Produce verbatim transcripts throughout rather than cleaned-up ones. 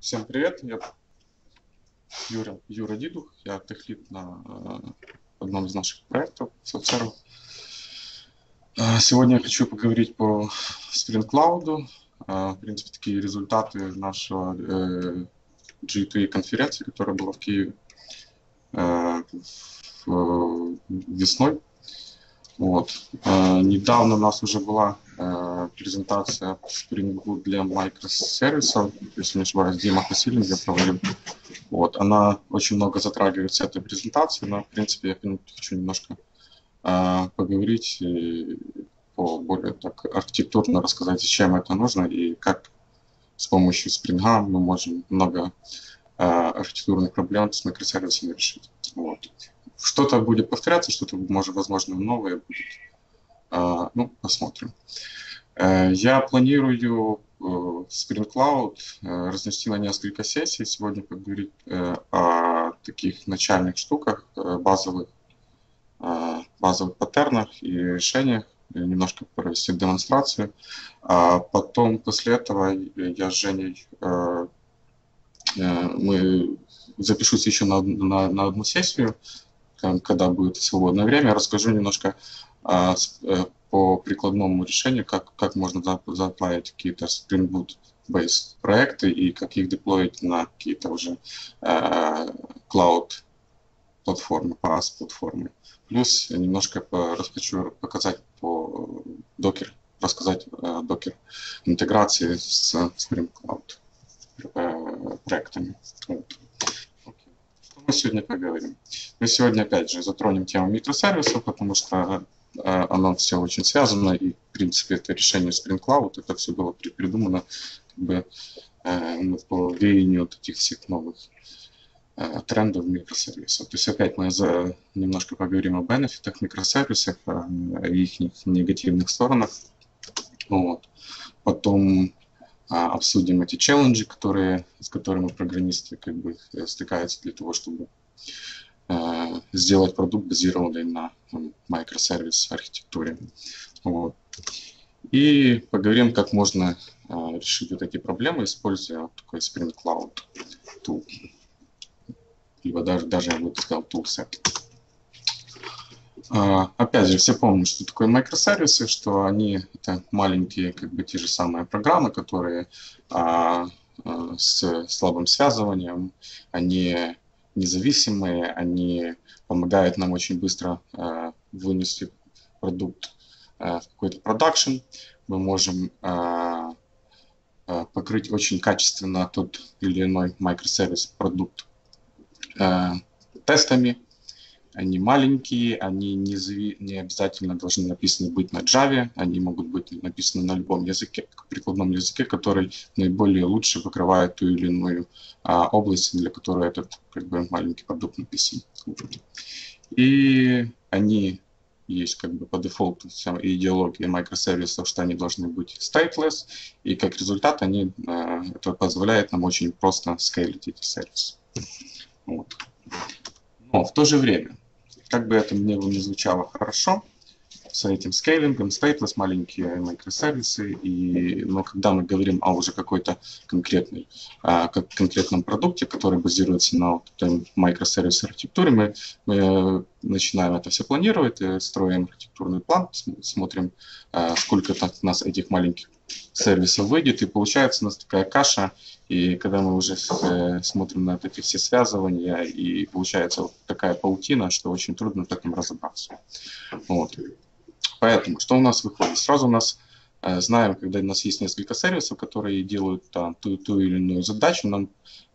Всем привет, я Юра, Юра Дидух, я техлид на э, одном из наших проектов СОЦЕРУ. Э, сегодня я хочу поговорить по Spring Cloud, э, в принципе, такие результаты нашего э, джи ти и конференции, которая была в Киеве э, в, э, весной. Вот. Э, недавно у нас уже была э, презентация Spring Boot для микросервисов, если не ошибаюсь, Дима Хасилин я проводил. Вот. Она очень много затрагивает с этой презентации, но в принципе я хочу немножко э, поговорить и по более так архитектурно рассказать, зачем это нужно и как с помощью Spring мы можем много э, архитектурных проблем с микросервисами решить. Вот. Что-то будет повторяться, что-то, может, возможно, новое будет. А, ну, посмотрим. Э, я планирую э, Spring Cloud э, разнести на несколько сессий. Сегодня поговорить э, о таких начальных штуках, э, базовых, э, базовых паттернах и решениях. И немножко провести демонстрацию. А потом, после этого, я с Женей... Э, э, мы запишусь еще на, на, на одну сессию, когда будет свободное время, расскажу немножко а, с, а, по прикладному решению, как, как можно заплавить какие-то Spring Boot-based проекты и как их деплоить на какие-то уже а, Cloud-платформы, пас-платформы. Плюс немножко по, хочу показать по Docker, рассказать о Docker интеграции с Spring Cloud проектами. Вот. Мы сегодня поговорим. Мы сегодня опять же затронем тему микросервисов, потому что э, оно все очень связано, и в принципе это решение Spring Cloud, это все было придумано как бы, э, по веянию вот этих всех новых э, трендов микросервисов. То есть опять мы за, немножко поговорим о бенефитах микросервисов, о, о их негативных сторонах. Вот. Потом обсудим эти челленджи, которые, с которыми программисты как бы стыкаются для того, чтобы э, сделать продукт, базированный на микросервис-архитектуре. Вот. И поговорим, как можно э, решить вот эти проблемы, используя вот такой Spring Cloud Tool. Либо даже, даже я бы сказал, Toolset. Uh, опять же, все помнят, что такое микросервисы, что они это маленькие, как бы те же самые программы, которые uh, uh, с слабым связыванием, они независимые, они помогают нам очень быстро uh, вынести продукт uh, в какой-то продакшн. Мы можем uh, uh, покрыть очень качественно тот или иной микросервис продукт uh, тестами. Они маленькие, они не, не обязательно должны написаны быть на Java, они могут быть написаны на любом языке, прикладном языке, который наиболее лучше покрывает ту или иную а, область, для которой этот как бы, маленький продукт написан. И они есть как бы по дефолту идеологии микросервисов, что они должны быть stateless, и как результат они, а, это позволяет нам очень просто скейлить эти сервисы. Вот. Но в то же время, как бы это мне не звучало хорошо, с этим скейлингом, стейтлес, маленькие микросервисы, и, но когда мы говорим о уже какой-то конкретной, а, как конкретном продукте, который базируется на вот, микросервис-архитектуре, мы, мы начинаем это все планировать, строим архитектурный план, смотрим, а, сколько так у нас этих маленьких сервисов выйдет, и получается у нас такая каша, и когда мы уже смотрим на эти все связывания, и получается вот такая паутина, что очень трудно в этом разобраться. Вот. Поэтому, что у нас выходит? Сразу у нас э, знаем, когда у нас есть несколько сервисов, которые делают там, ту, ту или иную задачу, нам,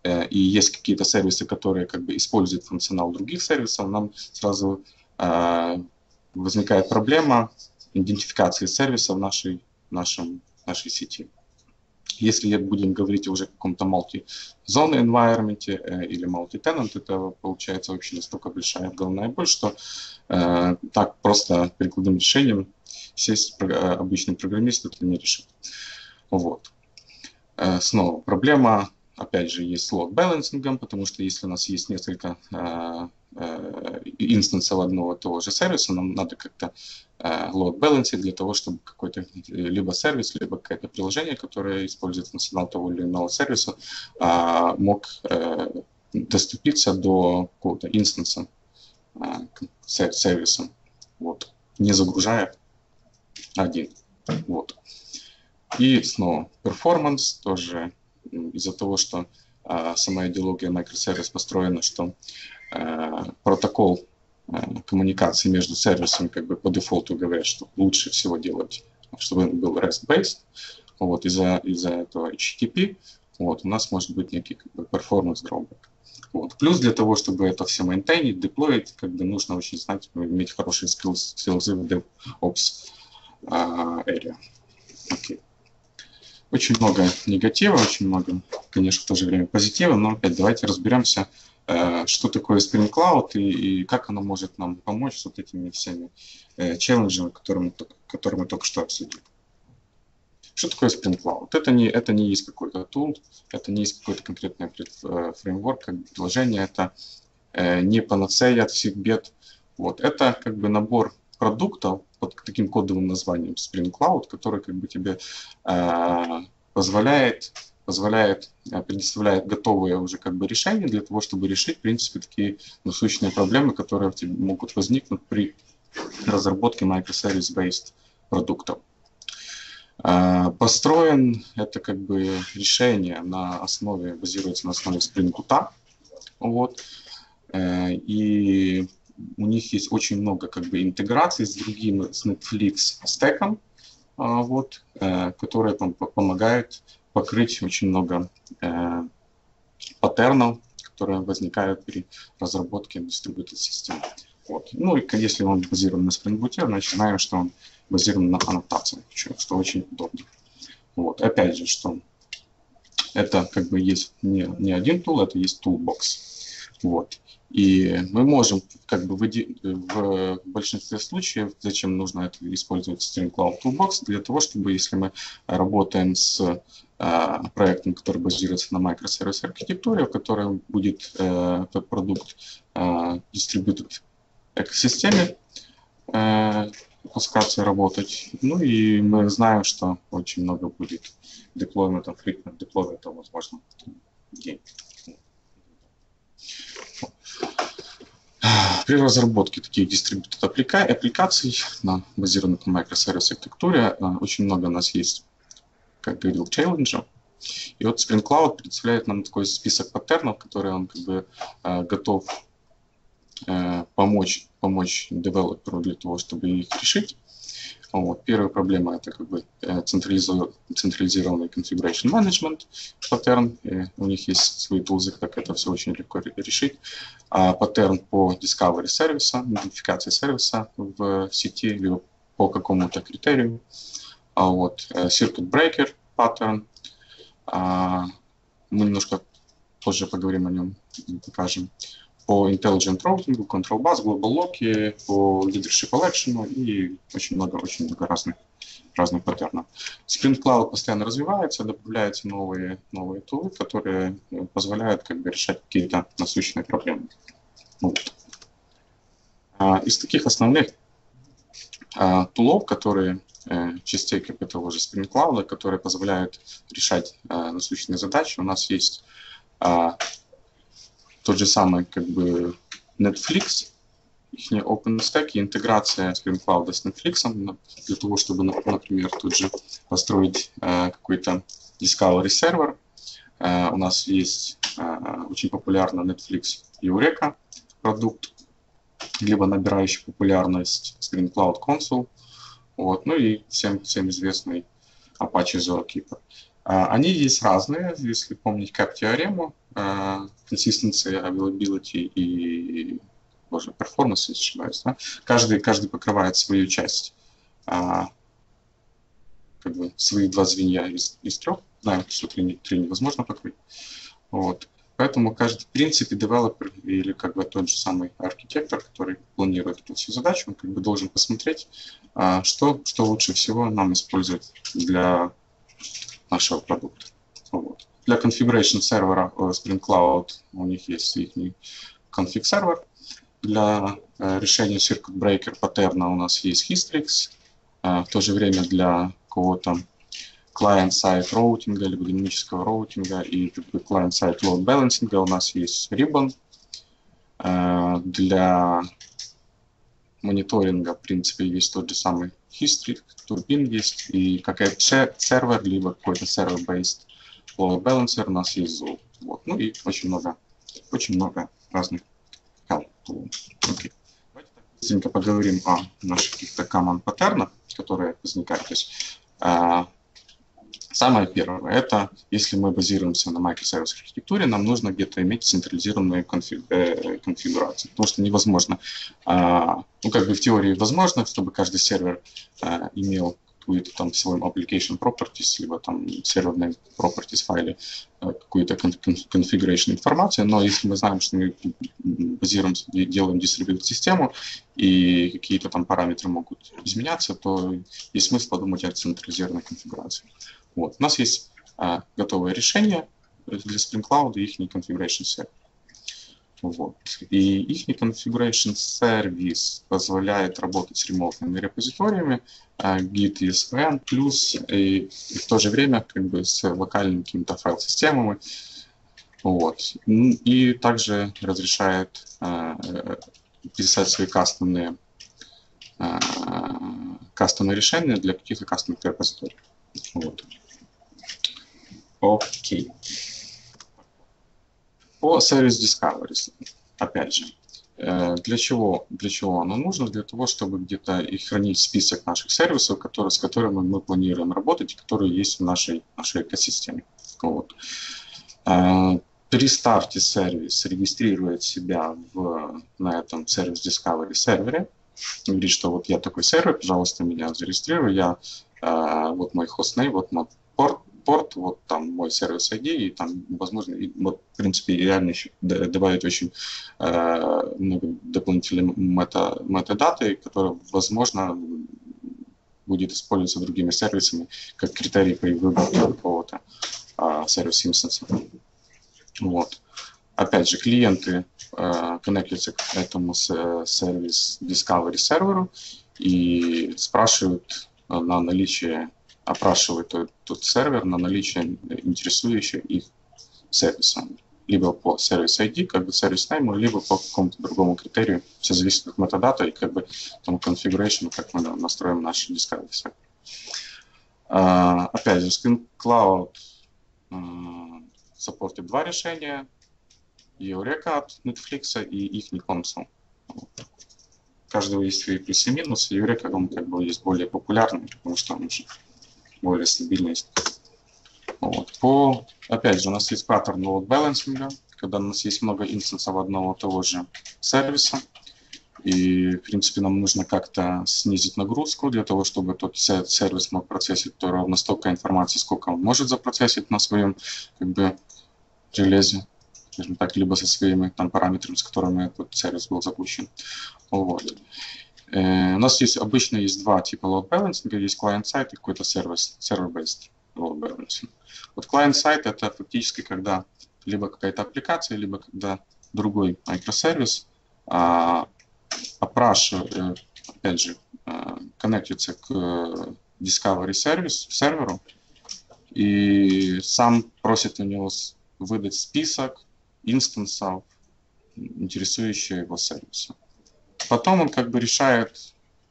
э, и есть какие-то сервисы, которые как бы используют функционал других сервисов, нам сразу э, возникает проблема идентификации сервиса в нашей, нашем, нашей сети. Если будем говорить уже о каком-то multi-zone environment э, или multi-tenant, это получается вообще настолько большая головная боль, что э, так просто прикладным решением сесть э, обычный программист это не решит. Вот. Э, снова проблема, опять же, есть с load balancing, потому что если у нас есть несколько э, инстанса одного того же сервиса, нам надо как-то load balance для того, чтобы какой-то либо сервис, либо какое-то приложение, которое использует функционал того или иного сервиса, мог доступиться до какого-то инстанса сервиса, вот, не загружая один. Вот. И снова перформанс тоже из-за того, что а, сама идеология микросервис построена, что а, протокол а, коммуникации между сервисами как бы по дефолту говорят, что лучше всего делать, чтобы он был рест-based. Вот, из-за из-за этого эйч ти ти пи вот, у нас может быть некий как бы performance drawback. Вот. Плюс для того, чтобы это все мейнтейнить, деплоить, как бы нужно очень знать, иметь хорошие скиллзы в DevOps area. Okay. Очень много негатива, очень много, конечно, в то же время позитива, но опять давайте разберемся, э, что такое Spring Cloud и, и как оно может нам помочь с вот этими всеми э, челленджами, которые мы, которые мы только что обсудили. Что такое Spring Cloud? Это не, это не есть какой-то тул, это не есть какой-то конкретный фреймворк, как предложение, это э, не панацея от всех бед. Вот. Это как бы набор продуктов под таким кодовым названием Spring Cloud, который как бы тебе э, позволяет, позволяет, предоставляет готовые уже как бы решения для того, чтобы решить, в принципе, такие насущные проблемы, которые в тебе могут возникнуть при разработке microservice-based продуктов. Э, построен это как бы решение на основе, базируется на основе Spring Boot. Вот. Э, и у них есть очень много как бы интеграций с другим, с Netflix стеком, вот, которые там помогают покрыть очень много э, паттернов, которые возникают при разработке distributed систем. Вот. Ну и если он базирован на Spring Boot, значит, знаем, что он базирован на аннотации, что очень удобно. Вот. Опять же, что это как бы есть не, не один тул, это есть toolbox. Вот. И мы можем, как бы, в большинстве случаев, зачем нужно это использовать Spring Cloud Toolbox, для того, чтобы, если мы работаем с э, проектом, который базируется на microservice архитектуре, в которой будет э, этот продукт э, distributed экосистеме э, пускаться и работать. Ну и мы знаем, что очень много будет деплойментов, frequent деплойментов, возможно, день. При разработке таких дистрибьютор аппликаций, на базированных на microservice архитектуре, очень много у нас есть, как говорил, челленджа. И вот Spring Cloud представляет нам такой список паттернов, которые он как бы готов помочь, помочь девелоперу для того, чтобы их решить. Вот. Первая проблема – это как бы централизированный configuration management паттерн. И у них есть свои тулзы, как это все очень легко решить. А паттерн по discovery сервиса, модификации сервиса в сети либо по какому-то критерию. А вот circuit breaker паттерн. А мы немножко позже поговорим о нем, покажем. По Intelligent Routing, Control Bus, Global Lock, по Leadership Election и очень много, очень много разных, разных паттернов. Spring Cloud постоянно развивается, добавляются новые, новые тулы, которые позволяют как бы решать какие-то насущные проблемы. Вот. Из таких основных тулов, которые частейки того же Spring Cloud, которые позволяют решать насущные задачи, у нас есть тот же самый как бы Netflix, их OpenStack и интеграция Spring Cloud с Netflix для того, чтобы, например, тут же построить э, какой-то Discovery сервер. Э, у нас есть э, очень популярный Netflix Eureka продукт, либо набирающий популярность Spring Cloud Consul, вот, ну и всем, всем известный Apache Zorokeeper. Uh, они есть разные, если помнить кэп-теорему, uh, consistency, availability и, боже, performance, если ошибаюсь, да? каждый, каждый покрывает свою часть, uh, как бы свои два звенья из, из трех, знаем, что три, три невозможно покрыть, вот. Поэтому каждый, в принципе, девелопер или как бы тот же самый архитектор, который планирует эту всю задачу, он как бы должен посмотреть, uh, что, что лучше всего нам использовать для нашего продукта. Вот. Для configuration сервера Spring Cloud у них есть их config сервер, Для решения circuit breaker паттерна у нас есть Hystrix. В то же время для кого-то client-side роутинга либо динамического роутинга и client-side load balancing у нас есть Ribbon. Для мониторинга, в принципе, есть тот же самый Hystrix, Turbine есть, и какой-то сервер, либо какой-то сервер-based load balancer у нас есть Zuul. Вот. Ну и очень много, очень много разных кал. Okay. Давайте так быстренько поговорим о наших каких-то common паттернах, которые возникают. То есть, а, самое первое, это если мы базируемся на microservice архитектуре, нам нужно где-то иметь централизированную конфиг, э, конфигурацию, потому что невозможно, а, ну как бы в теории возможно, чтобы каждый сервер а, имел какую-то там свой application properties, либо там серверные properties файлы, какую-то configuration информацию, но если мы знаем, что мы базируемся, делаем distributed систему, и какие-то там параметры могут изменяться, то есть смысл подумать о централизированной конфигурации. Вот. У нас есть а, готовое решение для Spring Cloud и их configuration server. Вот. И их configuration service позволяет работать с ремонтными репозиториями, git и svn, плюс и, и в то же время как бы с локальными какими-то файл-системами. Вот. И также разрешает э, писать свои кастомные, э, кастомные решения для каких-то кастомных репозиторий. Вот. Окей. По Service Discovery, опять же, для чего, для чего оно нужно? Для того, чтобы где-то и хранить список наших сервисов, которые, с которыми мы планируем работать, и которые есть в нашей, нашей экосистеме. Вот. При старте сервис регистрирует себя в, на этом Service Discovery сервере. Говорит, что вот я такой сервер, пожалуйста, меня зарегистрируй. Я, вот мой хостнейм, вот мой порт. порт, вот там мой сервис ай ди, и там, возможно, и, вот, в принципе, реально еще добавить очень э, много дополнительных мета, метадаты, которые, возможно, будет использоваться другими сервисами, как критерий при выборе какого-то э, сервиса инстанса. Вот. Опять же, клиенты э, коннектятся к этому сервис Discovery серверу и спрашивают э, на наличие опрашивает тот, тот сервер на наличие интересующих их сервиса. Либо по сервис ай ди, как бы сервис name, либо по какому-то другому критерию. Все зависит от метадата и как бы там configuration, как мы да, настроим наши Discovery сервер. Uh, опять же, Spring Cloud uh, supported два решения. Eureka от Netflix и их Consul. У каждого есть свои плюсы и минусы. Eureka, он как бы есть более популярный, потому что он уже более стабильность. Вот. По, опять же, у нас есть паттерн load balancing, когда у нас есть много инстансов одного и того же сервиса. И, в принципе, нам нужно как-то снизить нагрузку для того, чтобы тот сервис мог процессить то ровно столько информации, сколько он может запроцессить на своем как бы, железе, скажем так, либо со своими там, параметрами, с которыми этот сервис был запущен. Вот. Uh, у нас есть обычно есть два типа load balancing, есть client-side и какой-то сервис, server-based load balancing. Вот client-side это фактически когда либо какая-то аппликация, либо когда другой микросервис uh, опрашивает, uh, опять же, коннектится uh, к uh, Discovery сервис, серверу и сам просит у него выдать список инстансов, интересующих его сервиса. Потом он как бы решает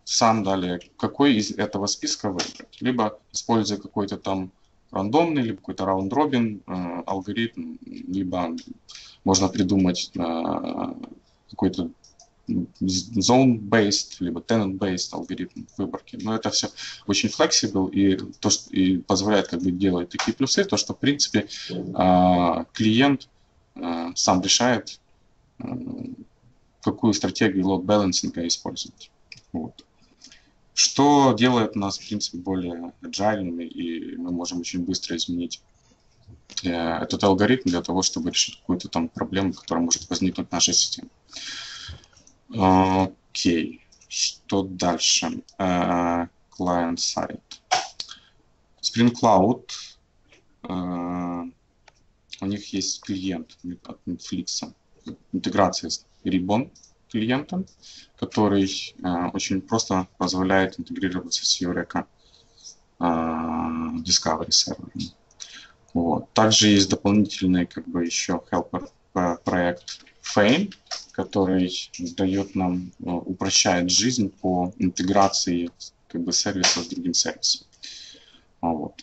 сам далее, какой из этого списка выбрать. Либо используя какой-то там рандомный, либо какой-то раунд-робин э, алгоритм, либо можно придумать э, какой-то zone-based, либо tenant-based алгоритм выборки. Но это все очень flexible и, то, что, и позволяет как бы делать такие плюсы, то что в принципе э, клиент э, сам решает, э, какую стратегию лоуд-балансинга использовать. Вот. Что делает нас, в принципе, более agile, и мы можем очень быстро изменить э, этот алгоритм для того, чтобы решить какую-то там проблему, которая может возникнуть в нашей системе. Окей. Okay. Что дальше? Uh, Client-side. Spring Cloud. Uh, у них есть клиент от Netflix. Интеграция с Ribbon, клиентом, который э, очень просто позволяет интегрироваться с Eureka э, Discovery сервером. Вот. Также есть дополнительный, как бы, еще helper проект Feign, который дает нам, э, упрощает жизнь по интеграции, как бы, сервиса с другим сервисом. Вот.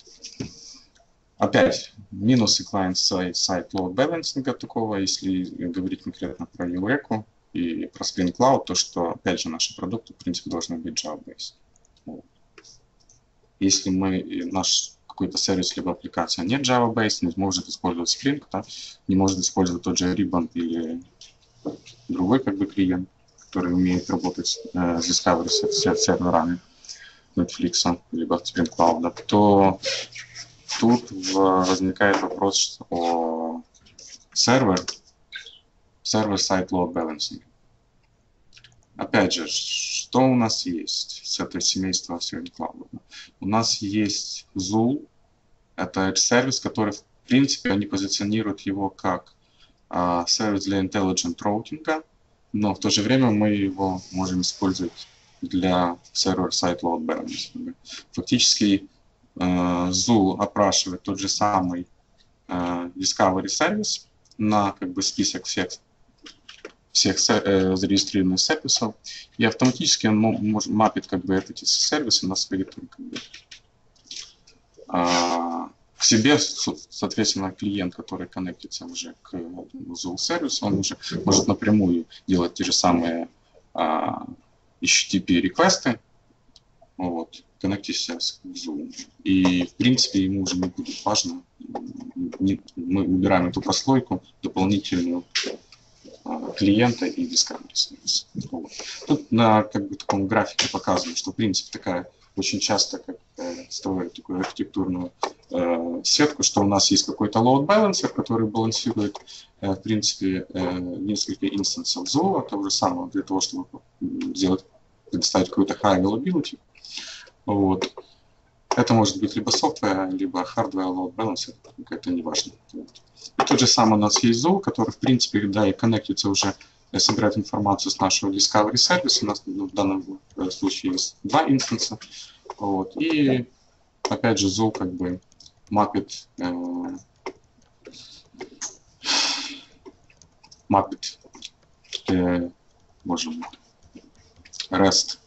Опять минусы client-side load balancing такого, если говорить конкретно про Eureka и про Spring Cloud, то что, опять же, наши продукты, в принципе, должны быть Java-based. Вот. Если мы, наш какой-то сервис либо аппликация не Java-based, не может использовать Spring, да, не может использовать тот же Ribbon или другой, как бы, клиент, который умеет работать э, с Discovery серверами Netflix, либо Spring Cloud, да, то тут возникает вопрос о сервер, сервер-сайд load balancing. Опять же, что у нас есть с этого семейства Spring Cloud? У нас есть Zuul, это сервис, который, в принципе, они позиционируют его как а, сервис для intelligent routing, но в то же время мы его можем использовать для сервер-сайд load balancing. Фактически Zuul опрашивает тот же самый uh, Discovery сервис на, как бы, список всех, всех э, зарегистрированных сервисов, и автоматически он может, мапит, как бы, эти сервисы на свои, как бы, uh, к себе. Соответственно, клиент, который коннектится уже к Zuul сервису, он уже может напрямую делать те же самые uh, эйч ти ти пи-реквесты. Вот. Коннектишься с Zoom. И, в принципе, ему уже не будет важно. Мы убираем эту прослойку, дополнительную клиента и Discovery Service. Вот. Тут на, как бы, таком графике показано, что, в принципе, такая очень часто, как строят такую архитектурную э, сетку, что у нас есть какой-то load balancer, который балансирует, э, в принципе, э, несколько инстансов Zoom, того же самого, для того, чтобы сделать, предоставить какую-то high availability. Вот. Это может быть либо software, либо hardware load balancer, это не важно. Вот. И тот же самый у нас есть Zuul, который, в принципе, да, и коннектится уже, собирает информацию с нашего Discovery сервиса. У нас, ну, в данном случае есть два инстанса. Вот. И опять же Zuul, как бы, мапит, э, мапит э, можем, REST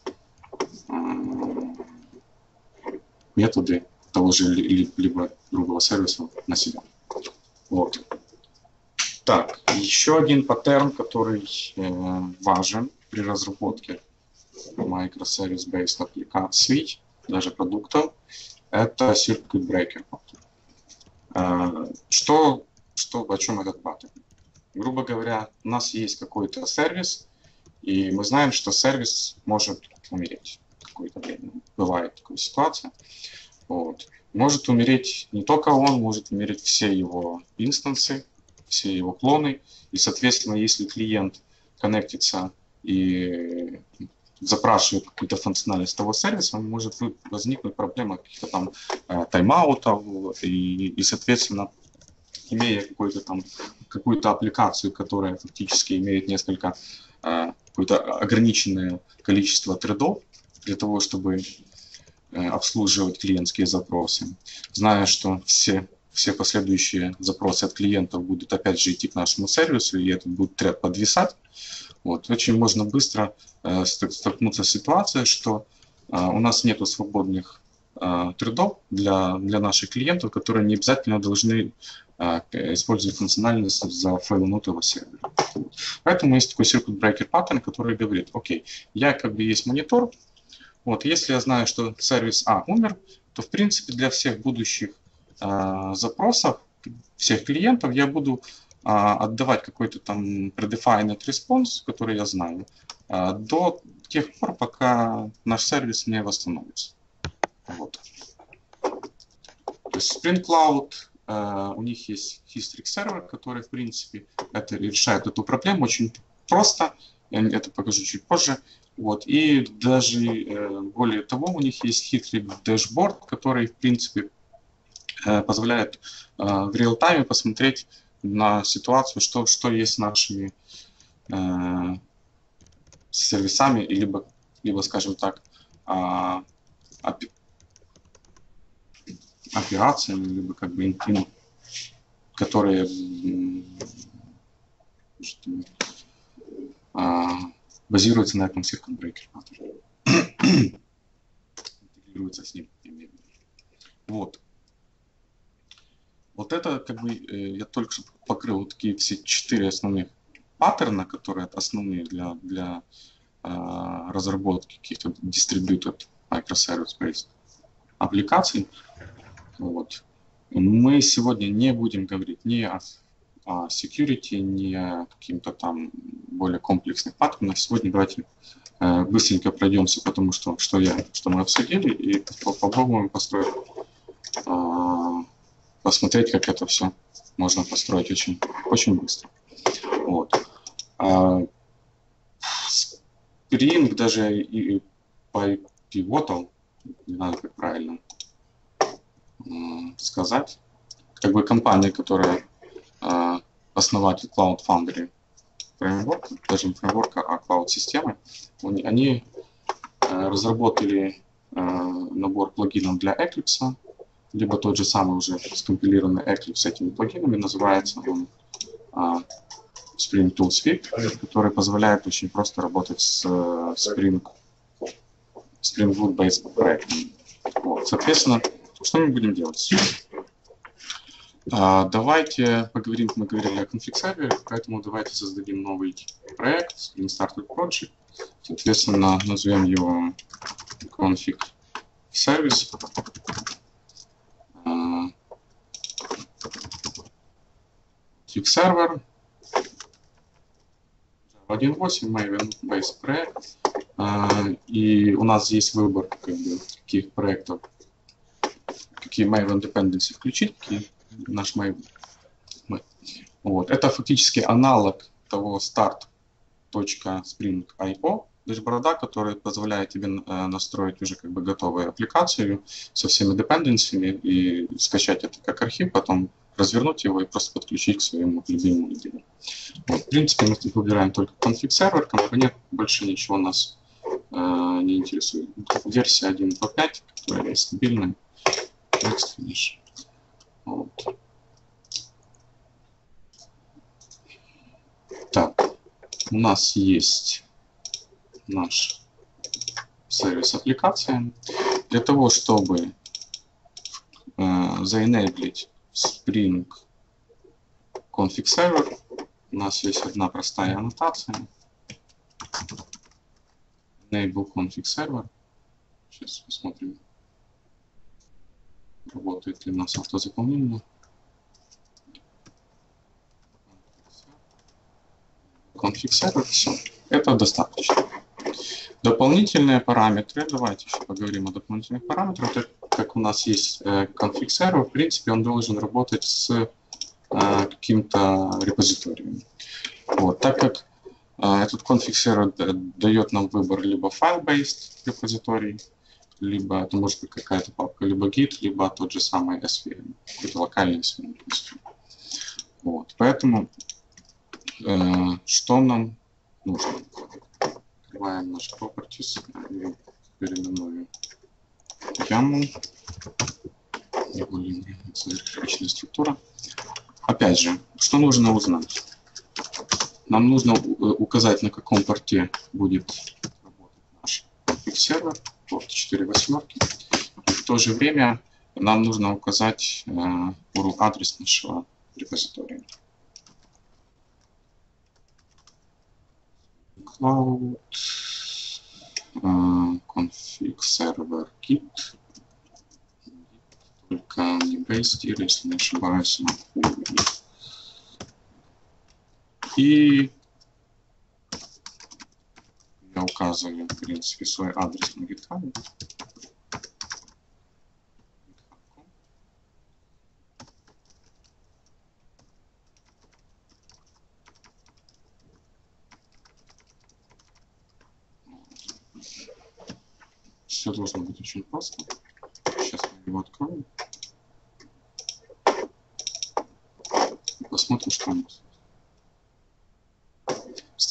методы того же либо другого сервиса на себя. Вот. Так, еще один паттерн, который э, важен при разработке microservice-based application, даже продуктов, это circuit breaker. Э, что, что, о чем этот паттерн? Грубо говоря, у нас есть какой-то сервис, и мы знаем, что сервис может умереть какое-то время. Бывает такая ситуация. Вот. Может умереть не только он, может умереть все его инстансы, все его клоны. И, соответственно, если клиент коннектится и запрашивает какую-то функциональность того сервиса, может возникнуть проблема каких-то там э, тайм-аутов. И, и, соответственно, имея какую-то там какую-то аппликацию, которая фактически имеет несколько э, какое-то ограниченное количество тредов, для того, чтобы э, обслуживать клиентские запросы. Зная, что все, все последующие запросы от клиентов будут опять же идти к нашему сервису, и это будет тред подвисать, вот, очень можно быстро э, столкнуться с ситуацией, что э, у нас нет свободных э, тредов для, для наших клиентов, которые не обязательно должны э, использовать функциональность за фейлнутого сервера. Поэтому есть такой circuit breaker pattern, который говорит: окей, я, как бы, есть монитор. Вот, если я знаю, что сервис А умер, то, в принципе, для всех будущих э, запросов, всех клиентов, я буду э, отдавать какой-то там predefined response, который я знаю, э, до тех пор, пока наш сервис не восстановится. Вот. То есть Spring Cloud, э, у них есть Hystrix сервер, который, в принципе, это решает эту проблему очень просто. Я это покажу чуть позже. Вот. И даже э, более того, у них есть хитрый дашборд, который, в принципе, э, позволяет э, в реал-тайме посмотреть на ситуацию, что, что есть с нашими э, с сервисами, и либо, либо, скажем так, а, опи, операциями, либо как бы интим, которые а, базируются на этом circuit breaker, интегрируются с ним. Вот. Вот это, как бы, я только что покрыл вот такие все четыре основных паттерна, которые основные для, для э, разработки каких-то distributed microservice-based аппликаций. Вот. Мы сегодня не будем говорить ни о, о security, ни о каким-то там более комплексных паттернах. Сегодня давайте э, быстренько пройдемся, потому что, что, я, что мы обсудили, и попробуем построить... Э, посмотреть, как это все можно построить очень, очень быстро. Вот. А Spring даже и, и pivotal, не надо как правильно сказать, как бы компания, которая а, основатель Cloud Foundry фреймворка, даже не фреймворка, а Cloud-системы, они а, разработали а, набор плагинов для Eclipse, либо тот же самый уже скомпилированный Eclipse с этими плагинами, называется он а, Spring Tool Suite, который позволяет очень просто работать с Spring, Spring Boot-based проектами. Вот. Соответственно, что мы будем делать? А, давайте поговорим, мы говорили о конфиг-сервере, поэтому давайте создадим новый проект, Spring Startup Project, соответственно, назовем его config service. Server один точка восемь, Maven-based проект, и у нас есть выбор, как бы, каких проектов, какие Maven Dependency включить, какие наш Maven. Вот. Это фактически аналог того start.spring.io дэшборда, который позволяет тебе настроить уже как бы готовую аппликацию со всеми dependency и скачать это как архив, потом развернуть его и просто подключить к своему любимому отделу. Вот, в принципе, мы выбираем только конфиг-сервер, компонент, больше ничего нас э, не интересует. Версия один точка пять, которая стабильная. Next, finish. Вот. Так, у нас есть наш сервис аппликации. Для того, чтобы э, заэнеблить Spring config server, у нас есть одна простая аннотация. Enable config server. Сейчас посмотрим, работает ли у нас автозаполнение. Config server, все. Это достаточно. Дополнительные параметры. Давайте еще поговорим о дополнительных параметрах. Так как у нас есть конфиг сервер, в принципе, он должен работать с э, каким-то репозиторием. Вот. Так как э, этот конфиг сервер дает нам выбор либо file-based репозиторий, либо это может быть какая-то папка, либо git, либо тот же самый svm, какой-то локальный svm. Вот. Поэтому э, что нам нужно? Открываем наш properties, переименуем яму, иерархичная структура. Опять же, что нужно узнать? Нам нужно указать, на каком порте будет работать наш конфиг-сервер, порт четыре восемь. И в то же время нам нужно указать э, ю ар эл-адрес нашего репозитория. Cloud, uh, config server git, только не based, если не ошибаюсь, на хуй. И я указываю, в принципе, свой адрес на GitHub. Все должно быть очень просто. Сейчас мы его откроем. Посмотрим, что у нас.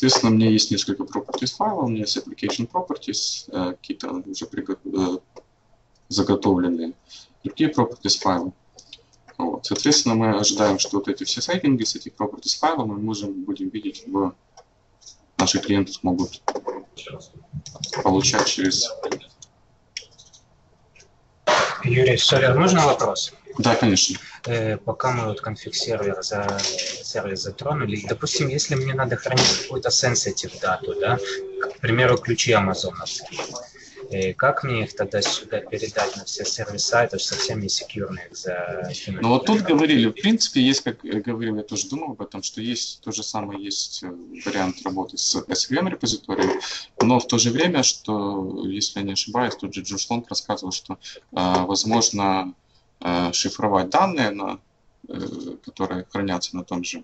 Соответственно, у меня есть несколько properties файла, у меня есть application properties, какие-то уже приготовленные, заготовленные другие properties файлы. Вот. Соответственно, мы ожидаем, что вот эти все сайдинги с этих properties файлов мы можем, будем видеть, в наши клиенты смогут получать через... Юрий, сори, можно вопрос? Да, конечно. Э, пока мы вот конфиг сервер за сервис затронули, допустим, если мне надо хранить какую-то sensitive дату, да, к примеру, ключи амазоновские, э, как мне их тогда сюда передать на все сервиса, это же совсем не секьюрные? За... Ну вот тут говорили, в принципе, есть, как говорил, я тоже думал об этом, что есть то же самое, есть вариант работы с эс ви эм репозиторием, но в то же время, что, если я не ошибаюсь, тут же Джош Лонг рассказывал, что э, возможно шифровать данные, на, которые хранятся на том же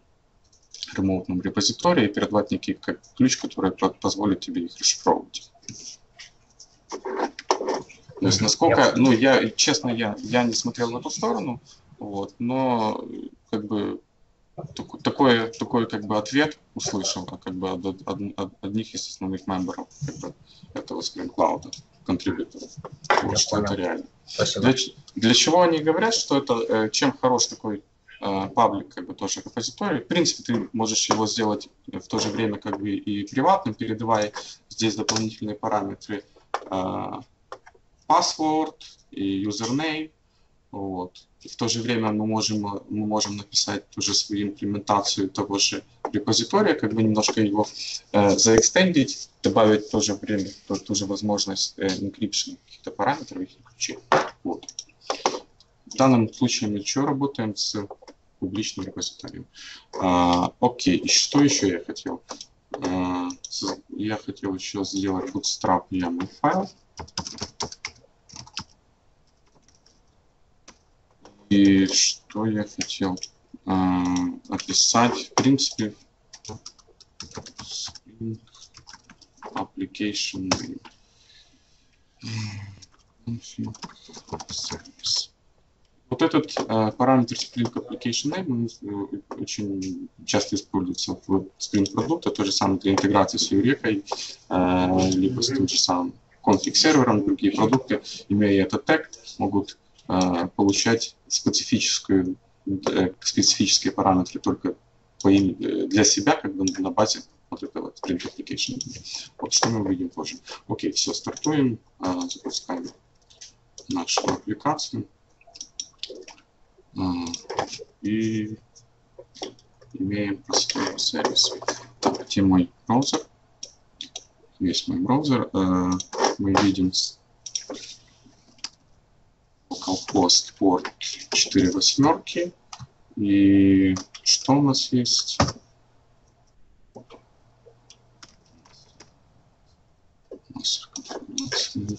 ремоутном репозитории, и передавать некий как ключ, который позволит тебе их расшифровывать. То есть насколько, ну я, честно, я, я не смотрел на ту сторону, вот, но как бы такой, такой как бы ответ услышал, как бы от, от, от одних из основных мемберов как бы, этого Spring Cloud. Контрибьюторов. Вот, что понял. Это реально. Для, для чего они говорят, что это, чем хорош такой э, паблик, как бы тоже репозиторий. В принципе, ты можешь его сделать в то же время как бы и приватным, передавая здесь дополнительные параметры э, password и username. Вот. И в то же время мы можем, мы можем написать уже свою имплементацию того же репозитория, как бы немножко его э, заэкстендить, добавить в то же время ту, ту же возможность э, encryption каких-то параметров и ключей. Вот. В данном случае мы еще работаем с публичным репозиторием. А, окей, и что еще я хотел? А, я хотел еще сделать bootstrap YAML файл. И что я хотел э, описать, в принципе, application name. Вот этот э, параметр Spring Application Name очень часто используется в Spring продукте, то же самое для интеграции с Eureka, э, либо с тем же самым config сервером, другие продукты, имея этот тег, могут получать специфическую, специфические параметры только по имени, для себя, как бы на базе вот этого Spring Application. Вот что мы увидим позже. Окей, все, стартуем, запускаем нашу аппликацию. И имеем простой сервис. Так, где мой браузер? Весь мой браузер. Мы видим... localhost порт четыре восьмерки. И что у нас есть? У нас конфигурация.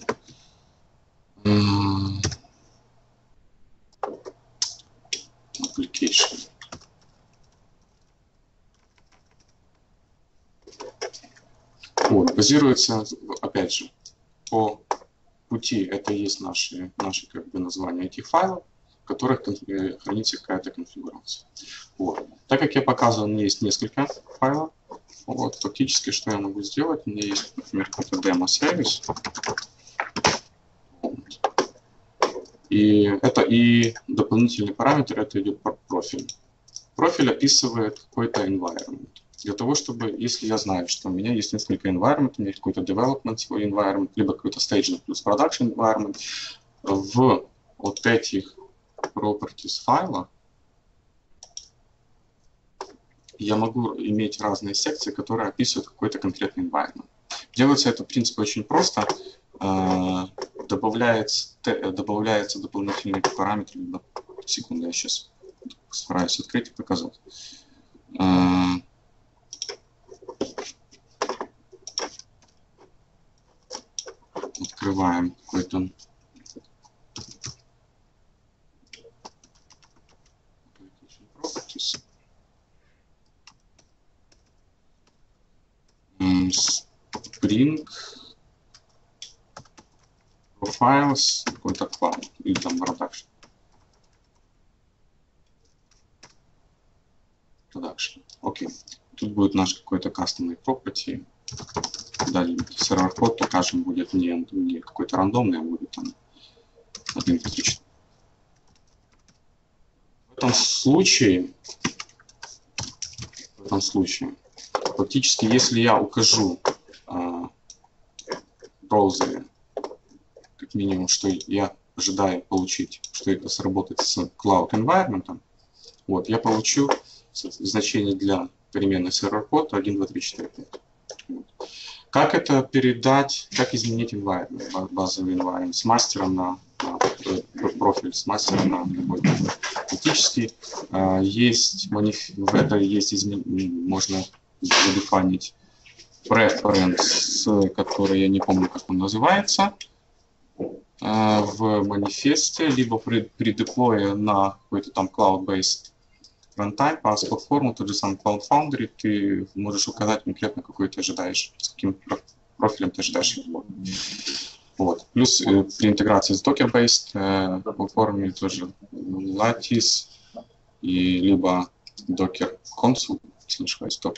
Application. Вот, базируется, опять же, по пути, это есть наши, наши как бы, названия этих файлов, в которых хранится какая-то конфигурация. Вот. Так как я показывал, у меня есть несколько файлов, вот, фактически что я могу сделать? У меня есть, например, какой-то демо-сервис. И это и дополнительный параметр, это идет профиль. Профиль описывает какой-то environment. Для того, чтобы, если я знаю, что у меня есть несколько environment, у меня какой-то development свой environment, либо какой-то staging плюс production environment, в вот этих properties файла я могу иметь разные секции, которые описывают какой-то конкретный environment. Делается это, в принципе, очень просто. Добавляется, добавляется дополнительный параметр. Секунду, я сейчас стараюсь открыть и показать. Открываем какой-то Spring Profiles, какой-то Cloud или там Production. production. Окей. Тут будет наш какой-то custom property. Далее сервер-код, покажем, будет не, не какой-то рандомный, а будет там один три четыре. В этом случае, в этом случае, фактически, если я укажу а, в браузере, как минимум, что я ожидаю получить, что это сработает с Cloud Environment, вот, я получу значение для переменной сервер-код один два три четыре пять. Как это передать, как изменить environment, базовый environment с мастером на, на профиль, с мастером на любой профиль. Фактически есть, в это есть измен... можно задефинить preference, который я не помню, как он называется, в манифесте, либо при, при деплое на какой-то там cloud-based runtime, пас платформу, тот же сам Cloud Foundry, ты можешь указать конкретно, какой ты ожидаешь, с каким профилем ты ожидаешь его. Вот. Плюс э, при интеграции с Docker-based э, платформами тоже Lattice и либо Docker Consul, если не ошибаюсь, то,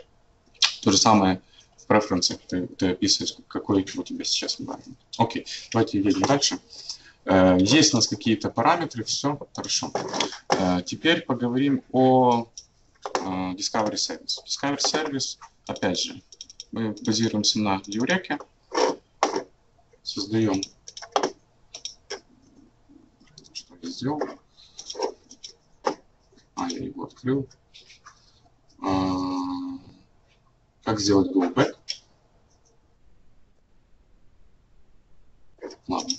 то же самое в преференсах ты, ты описываешь, какой у тебя сейчас environment. Окей, давайте едем дальше. Есть у нас какие-то параметры, все хорошо. Теперь поговорим о Discovery Service. Discovery Service, опять же, мы базируемся на Eureka. Создаем. Что я сделал? А, я его открыл. Как сделать go back? Ладно.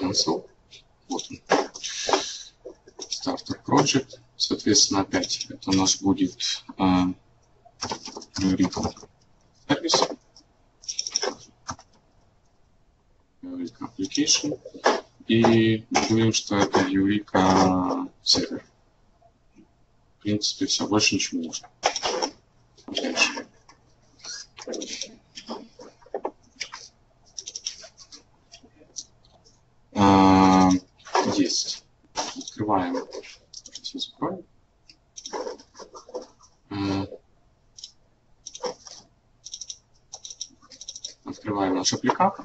Consul. Вот он. Starter Project. Соответственно, опять это у нас будет Ribbon Service. Eureka Application. И говорим, что это Eureka Server. В принципе, все, больше ничего не нужно. Дальше. Есть. Открываем. Все закроем. Открываем наш аппликат,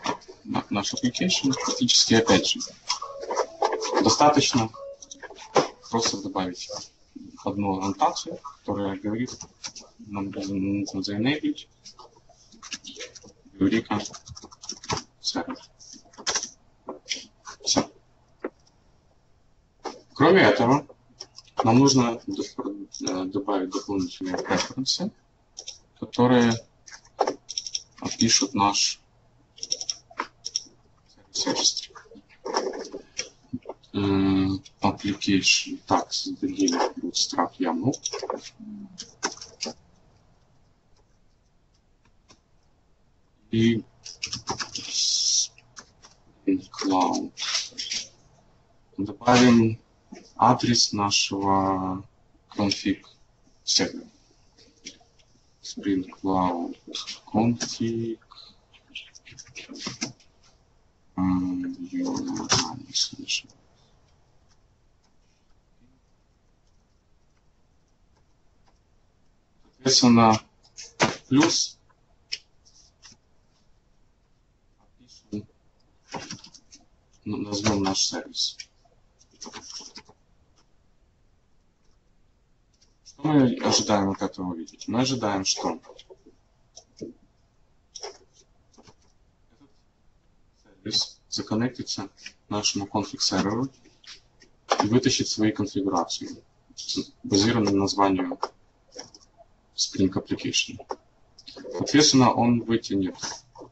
наш application. Фактически, опять же, достаточно просто добавить одну аннотацию, которая говорит, нам нужно заэнеблить Eureka Server. Все. Кроме этого, нам нужно добавить дополнительные преференсы, которые опишут наш сервис. Application. Так, создадим bootstrap яму. И cloud. Добавим адрес нашего config сервера. Spring Cloud config. Соответственно, плюс назовем наш сервис. Что мы ожидаем от этого увидеть? Мы ожидаем, что этот сервис законнектится к нашему конфиг-серверу и вытащит свои конфигурации, базированные на названии Spring Application. Соответственно, он вытянет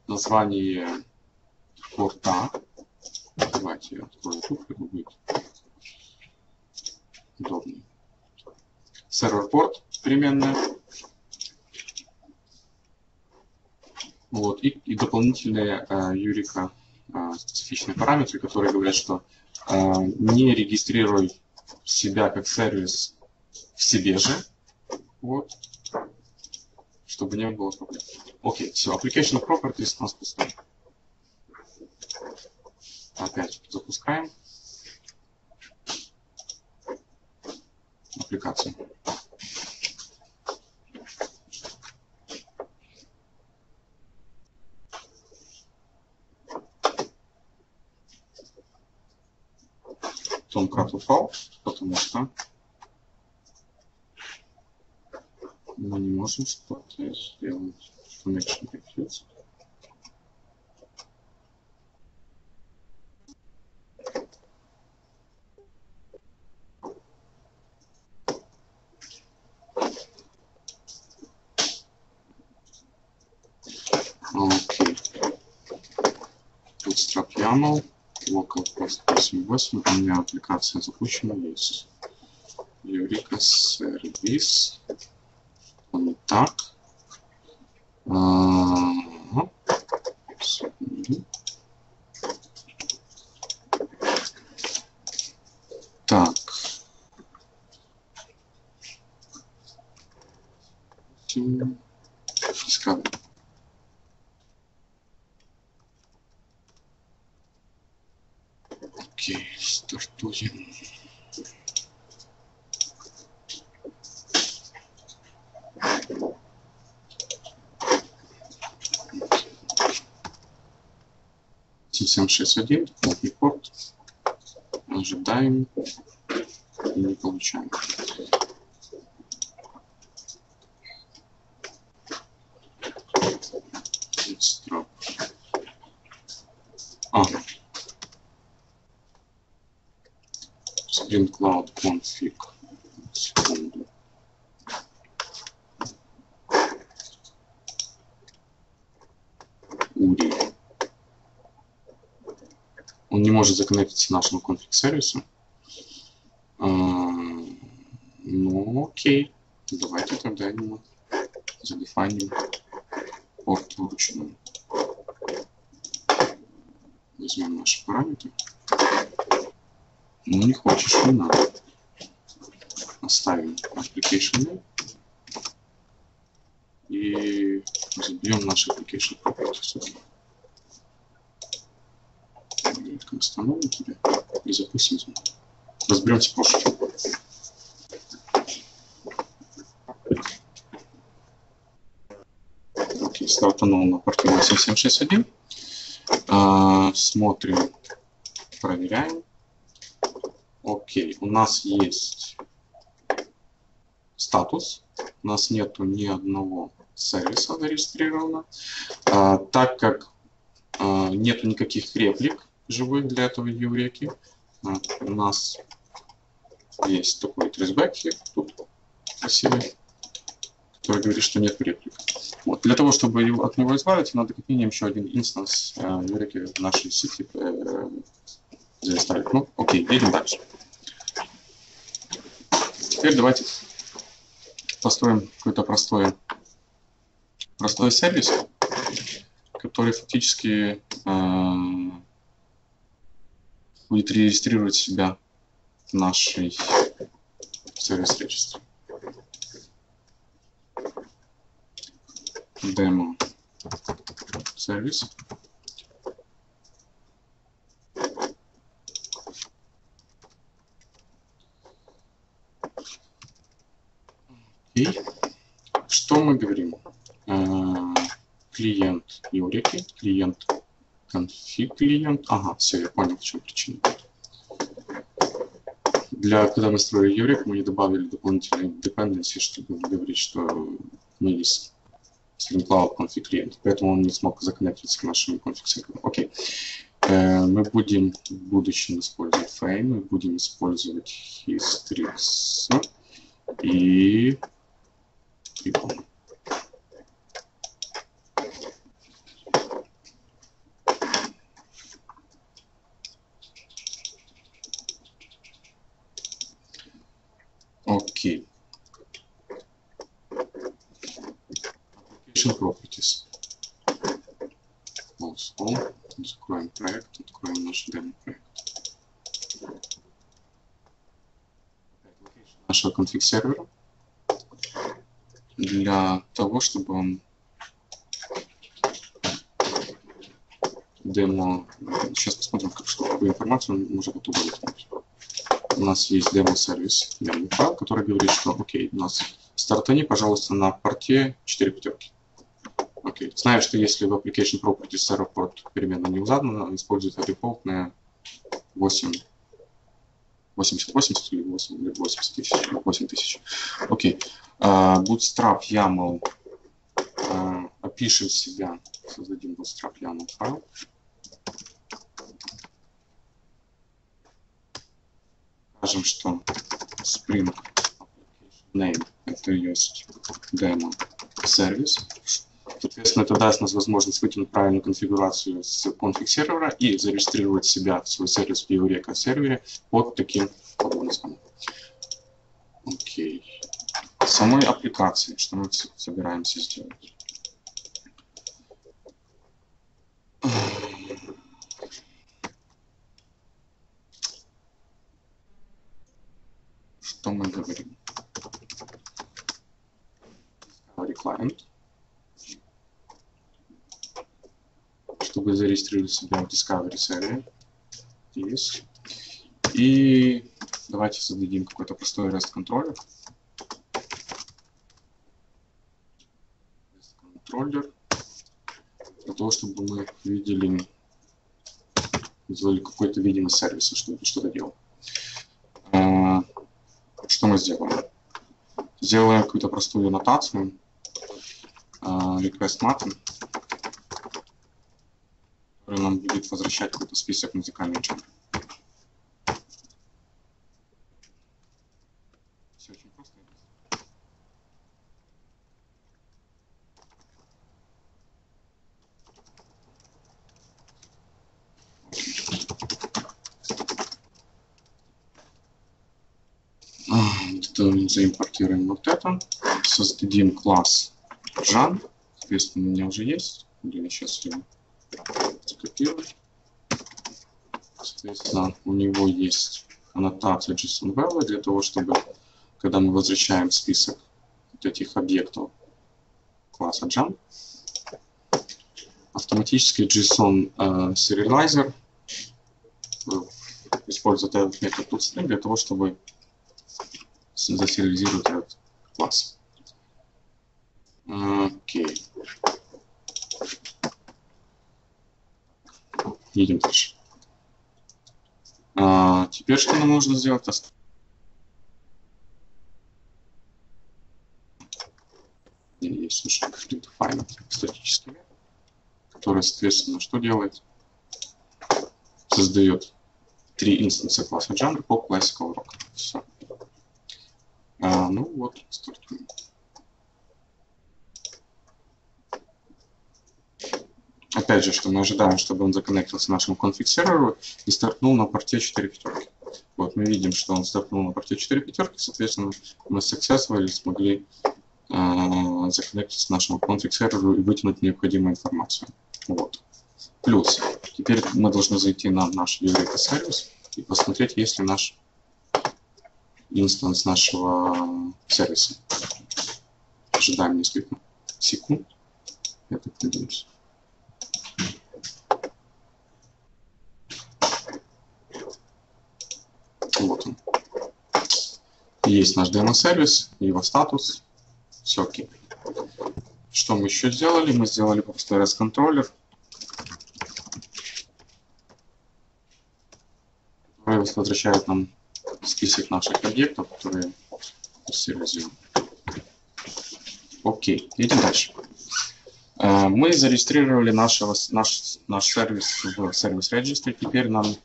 название порта. Давайте я открою туфлю, будет удобнее. Сервер-порт переменная. Вот. И, и дополнительные э, Eureka э, специфичные параметры, которые говорят, что э, не регистрируй себя как сервис в себе же. Вот. Чтобы не было проблем. Окей, все. Application Properties у нас пустой. Опять запускаем. аппликации. Он крафт упал, потому что мы не можем что-то сделать. Окей. Bootstrap YAML. Local post восемь восемь. У меня аппликация запущена. Есть Eureka сервис. Он вот так. Ага. Так. Искали. Окей, стартуем. семь семь шесть один, плотный порт. Ожидаем и не получаем. Ага. Spring Cloud config. Секунду. Ури. Он не может законнектиться к нашему конфиг-сервису. А, ну, окей. Давайте тогда ему задефиним порт вручную. Возьмем наши параметры. Ну, не хочешь, не надо. Оставим application и забьем наши application properties. Установим тебя и запустим. Разберемся позже. Окей, стартанул на порте восемь семь шесть один. А, смотрим, проверяем. Окей, у нас есть статус. У нас нету ни одного сервиса зарегистрировано. А, так как а, нету никаких реплик живых для этого Евреки, а, у нас есть такой трейсбэк тут красивый, который говорит, что нет реплик. Вот. Для того, чтобы его, от него избавиться, надо как минимум еще один инстанс а, Евреки в нашей сети э, заставить. Ну, окей, едем дальше. Теперь давайте построим какой-то простой, простой сервис, который фактически э, будет регистрировать себя в нашей сервис-регистре. Демо сервис. И что мы говорим? Клиент Евреки, клиент конфиг клиент. Ага, все, я понял, в чем причина. Для, когда мы строили Евреку, мы не добавили дополнительные dependency, чтобы говорить, что у меня есть Spring Cloud config клиент. Поэтому он не смог законнектиться к нашему конфиг-серверу. Окей. Мы будем в будущем использовать Feign, мы будем использовать Hystrix и Ribbon. Окей. Application Properties. Also, закроем проект, откроем наш демо-проект. Нашего конфиг-сервера. Для того, чтобы он демо... Сейчас посмотрим, какую информацию он может оттуда выполнить. у нас есть демо-сервис, демо-файл, который говорит, что окей, у нас стартани, пожалуйста, на порте четыре пятерки. Окей. Знаю, что если в application properties сервер порт переменно не задано, он использует адепортное восемьдесят восемьдесят или восемьдесят тысяч. Окей. Uh, bootstrap YAML. Uh, опишем себя. Создадим bootstrap YAML файл. Скажем, что Spring Name это есть демо сервис. Соответственно, это даст нам возможность вытянуть правильную конфигурацию с конфиг сервера и зарегистрировать себя, свой сервис в Eureka сервере под таким подобным. Окей. Самой аппликации, что мы собираемся сделать. Что мы говорим? Client. Чтобы зарегистрировать себя в Discovery сервере. Yes. И давайте создадим какой-то простой REST контроллер. REST контроллер. Для того, чтобы мы видели, сделали какой-то видимый сервис, чтобы что-то делал. А, что мы сделаем? Сделаем какую-то простую аннотацию. А, request mapping. Нам будет возвращать какой-то список музыкальных жанров. Все очень просто. Мы заимпортируем вот это. Создадим класс жанр. Соответственно, у меня уже есть. Где я сейчас его закопировать. Соответственно, у него есть аннотация JSON value для того, чтобы, когда мы возвращаем список вот этих объектов класса Jam, автоматически JSON э, serializer использует этот метод toString для того, чтобы засериализировать этот класс. Окей. Едем дальше. А, теперь что нам нужно сделать? Есть уже какие-то файлы статические, которые, соответственно, что делает? Создает три инстанса класса жанра по classical rock. Все. А, ну вот, стартуем. Опять же, что мы ожидаем, чтобы он законнектился нашему конфиг-серверу и стартнул на порте четыре пятерки. Вот мы видим, что он стартнул на порте четыре пятерки, соответственно, мы successfully смогли э, законнектиться к нашему конфиг-серверу и вытянуть необходимую информацию. Вот. Плюс, теперь мы должны зайти на наш Eureka сервис и посмотреть, есть ли наш инстанс нашего сервиса. Ожидаем несколько секунд. Я так надеюсь. Вот он. Есть наш демо-сервис, его статус. Все окей. Что мы еще сделали? Мы сделали просто REST-контроллер, который возвращает нам список наших объектов, которые сервизируем. Окей, идем дальше. Мы зарегистрировали нашего, наш, наш сервис в сервис-регистре. Теперь нам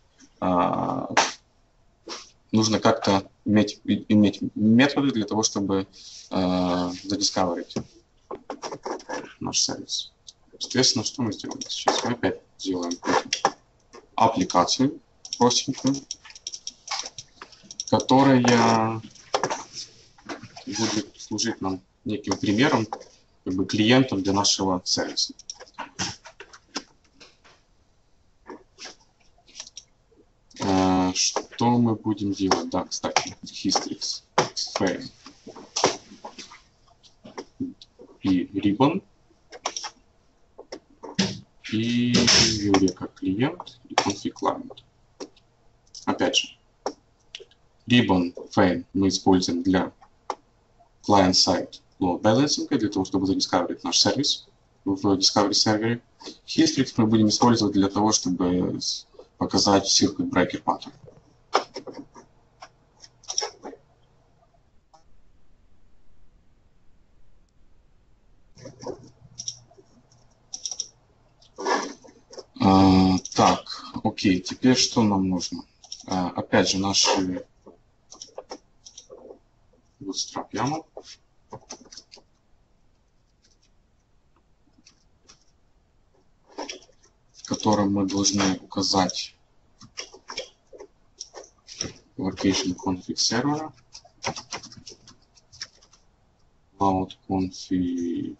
нужно как-то иметь, иметь методы для того, чтобы э, задискаверить наш сервис. Соответственно, что мы сделаем сейчас? Мы опять делаем аппликацию простенькую, которая будет служить нам неким примером, как бы клиентом для нашего сервиса. Что мы будем делать? Да, кстати, Hystrix, Feign и Ribbon. И Eureka клиент и config client. Опять же, Ribbon Feign мы используем для client-side load balancing, для того, чтобы задискаверить наш сервис в Discovery сервере. Hystrix мы будем использовать для того, чтобы показать circuit breaker pattern. А, так, окей, теперь что нам нужно? А, опять же, наши bootstrap YAML. В котором мы должны указать location config сервера, cloud config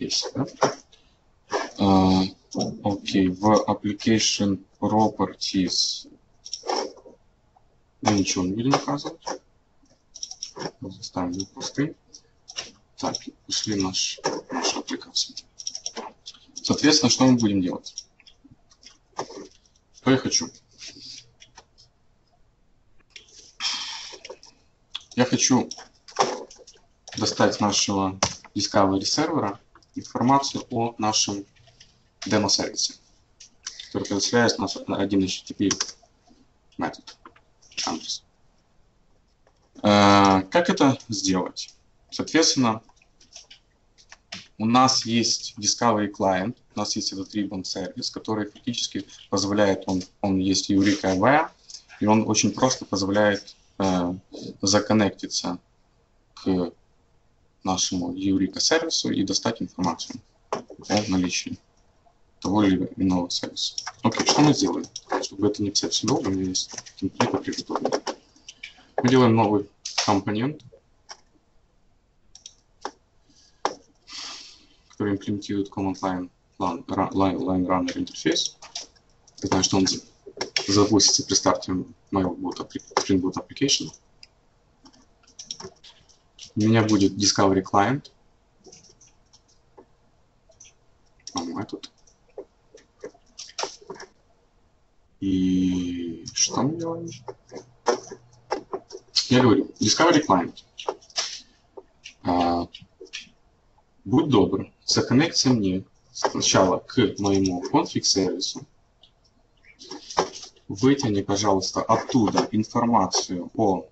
есть, да? А, окей, в application properties мы ничего не будем указывать, заставим его простым. Так, ушли наш, нашу аппликацию. Соответственно, что мы будем делать? Что я хочу? Я хочу достать с нашего Discovery сервера информацию о нашем демо-сервисе, который предоставляет нас один эйч ти ти пи метод. Как это сделать? Соответственно, у нас есть Discovery Client, у нас есть этот Ribbon сервис, который фактически позволяет, он, он есть Eureka Aware, и он очень просто позволяет э, законнектиться к нашему Eureka сервису и достать информацию о наличии того или иного сервиса. Окей, что мы сделаем? Чтобы это не писать все долго, у меня есть темплейты приготовлены. Мы делаем новый компонент, который имплементирует command line, line, line runner интерфейс. Я знаю, что он запустится при старте моего Spring Boot application. У меня будет Discovery Client. А, тут. И что мы делаем? Я говорю, Discovery Client. А, будь добр, законнекти мне сначала к моему конфиг-сервису. Вытяни, пожалуйста, оттуда информацию о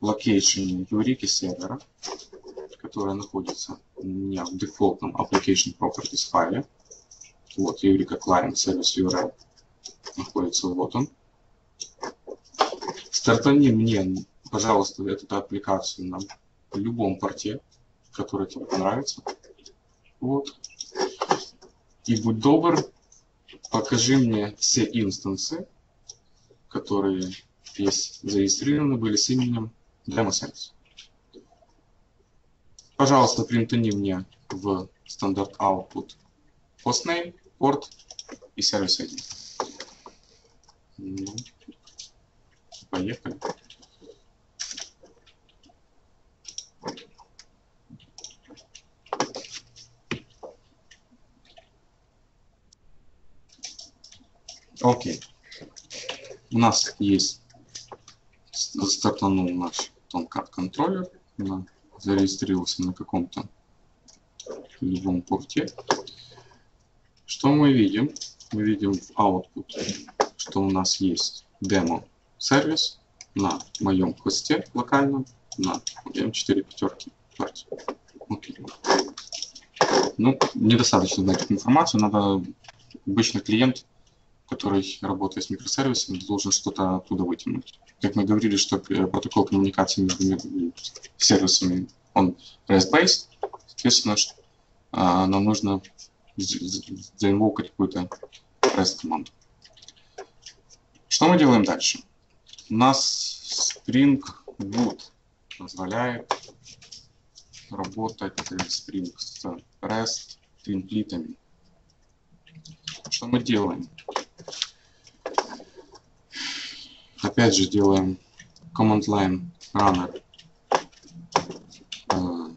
локейшене Eureka сервера, которая находится у меня в дефолтном Application Properties файле. Вот Eureka Client Service ю ар эл находится, вот он. Стартани мне, пожалуйста, эту аппликацию на любом порте, который тебе понравится. Вот. И будь добр, покажи мне все инстансы, которые здесь зарегистрированы были с именем демо-сервис. Пожалуйста, принтани мне в стандарт output postname, порт и сервис ай ди. Поехали. Окей. Okay. У нас есть, стартанул наш Tomcat контроллер, зарегистрировался на каком-то любом порте. Что мы видим? Мы видим в output, что у нас есть демо-сервис на моем хосте локальном, на эм четыре пятерки. Okay. Ну, недостаточно знать информацию, надо обычно клиент, который работает с микросервисами, должен что-то оттуда вытянуть. Как мы говорили, что протокол коммуникации между сервисами, он рест-based, соответственно, нам нужно заинвокать какую-то рест-команду. Что мы делаем дальше? У нас Spring Boot позволяет работать Spring с REST темплитами. Что мы делаем? Опять же делаем command line runner uh,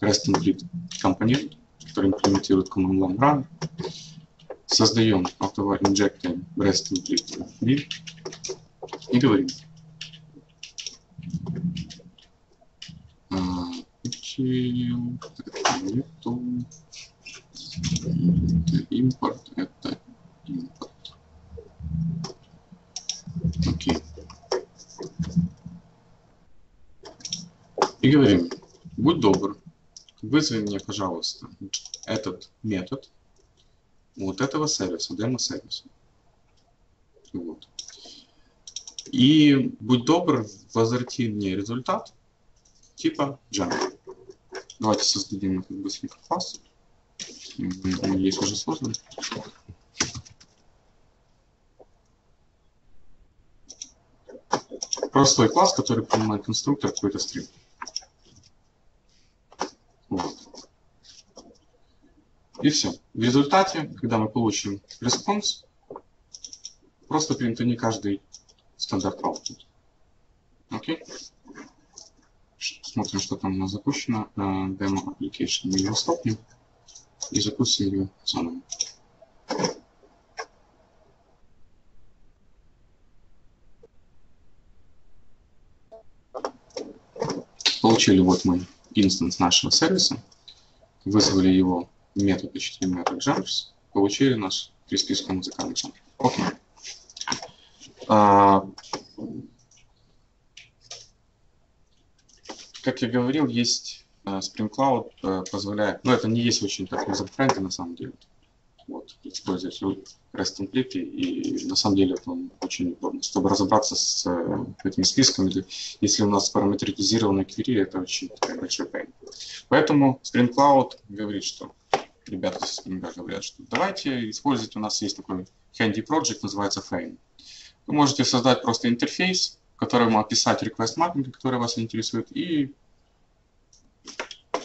REST template компонент, который имплементирует command line runner. создаем auto-inject REST template build и говорим. Это импорт, это импорт. Окей. И говорим, будь добр, вызови мне, пожалуйста, этот метод вот этого сервиса, демо-сервиса. Вот. И будь добр, возврати мне результат типа Java. Давайте создадим этот быстренько класс. Он есть уже создан. Простой класс, который принимает конструктор какой-то стрим. Вот. И все. В результате, когда мы получим респонс, просто принято не каждый стандарт output. Окей? Смотрим, что там у нас запущено. Demo application мы его стопнем и запустим ее заново. Получили вот мы инстанс нашего сервиса, вызвали его метод эйч ти эм эл examples, получили наш три списка музыкальных жанров. Окей. А, как я говорил, есть Spring Cloud позволяет, но это не есть очень такой запрет на самом деле. Вот, использовать REST-темплейты, и на самом деле это очень удобно. Чтобы разобраться с этими списками, если у нас параметризированные квери, это очень такая большая пейн. Поэтому Spring Cloud говорит, что ребята из Spring говорят, что давайте использовать, у нас есть такой handy project, называется Feign. Вы можете создать просто интерфейс, в котором описать request mapping, который вас интересует, и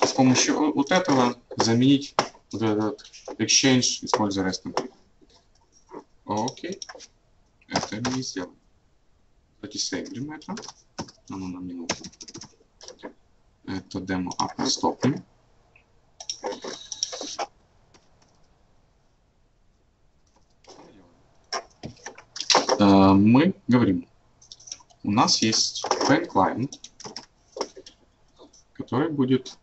с помощью вот этого заменить вот этот exchange, используя REST. Окей. Это мы не сделаем. Давайте сейвим это. Оно нам не нужно. Это демо app стопим. Мы говорим, у нас есть Feign client, который будет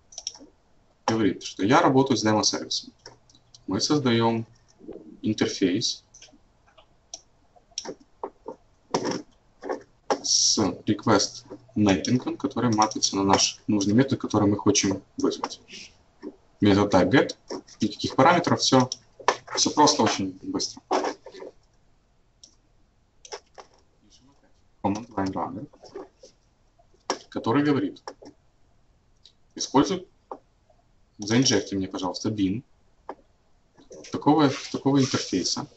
говорит, что я работаю с демо-сервисом. Мы создаем интерфейс с request mapping, который мапится на наш нужный метод, который мы хотим вызвать. Метод type get, никаких параметров, все, все просто, очень быстро. Command line runner, который говорит, используй, заинжекти мне, пожалуйста, bin такого, такого интерфейса.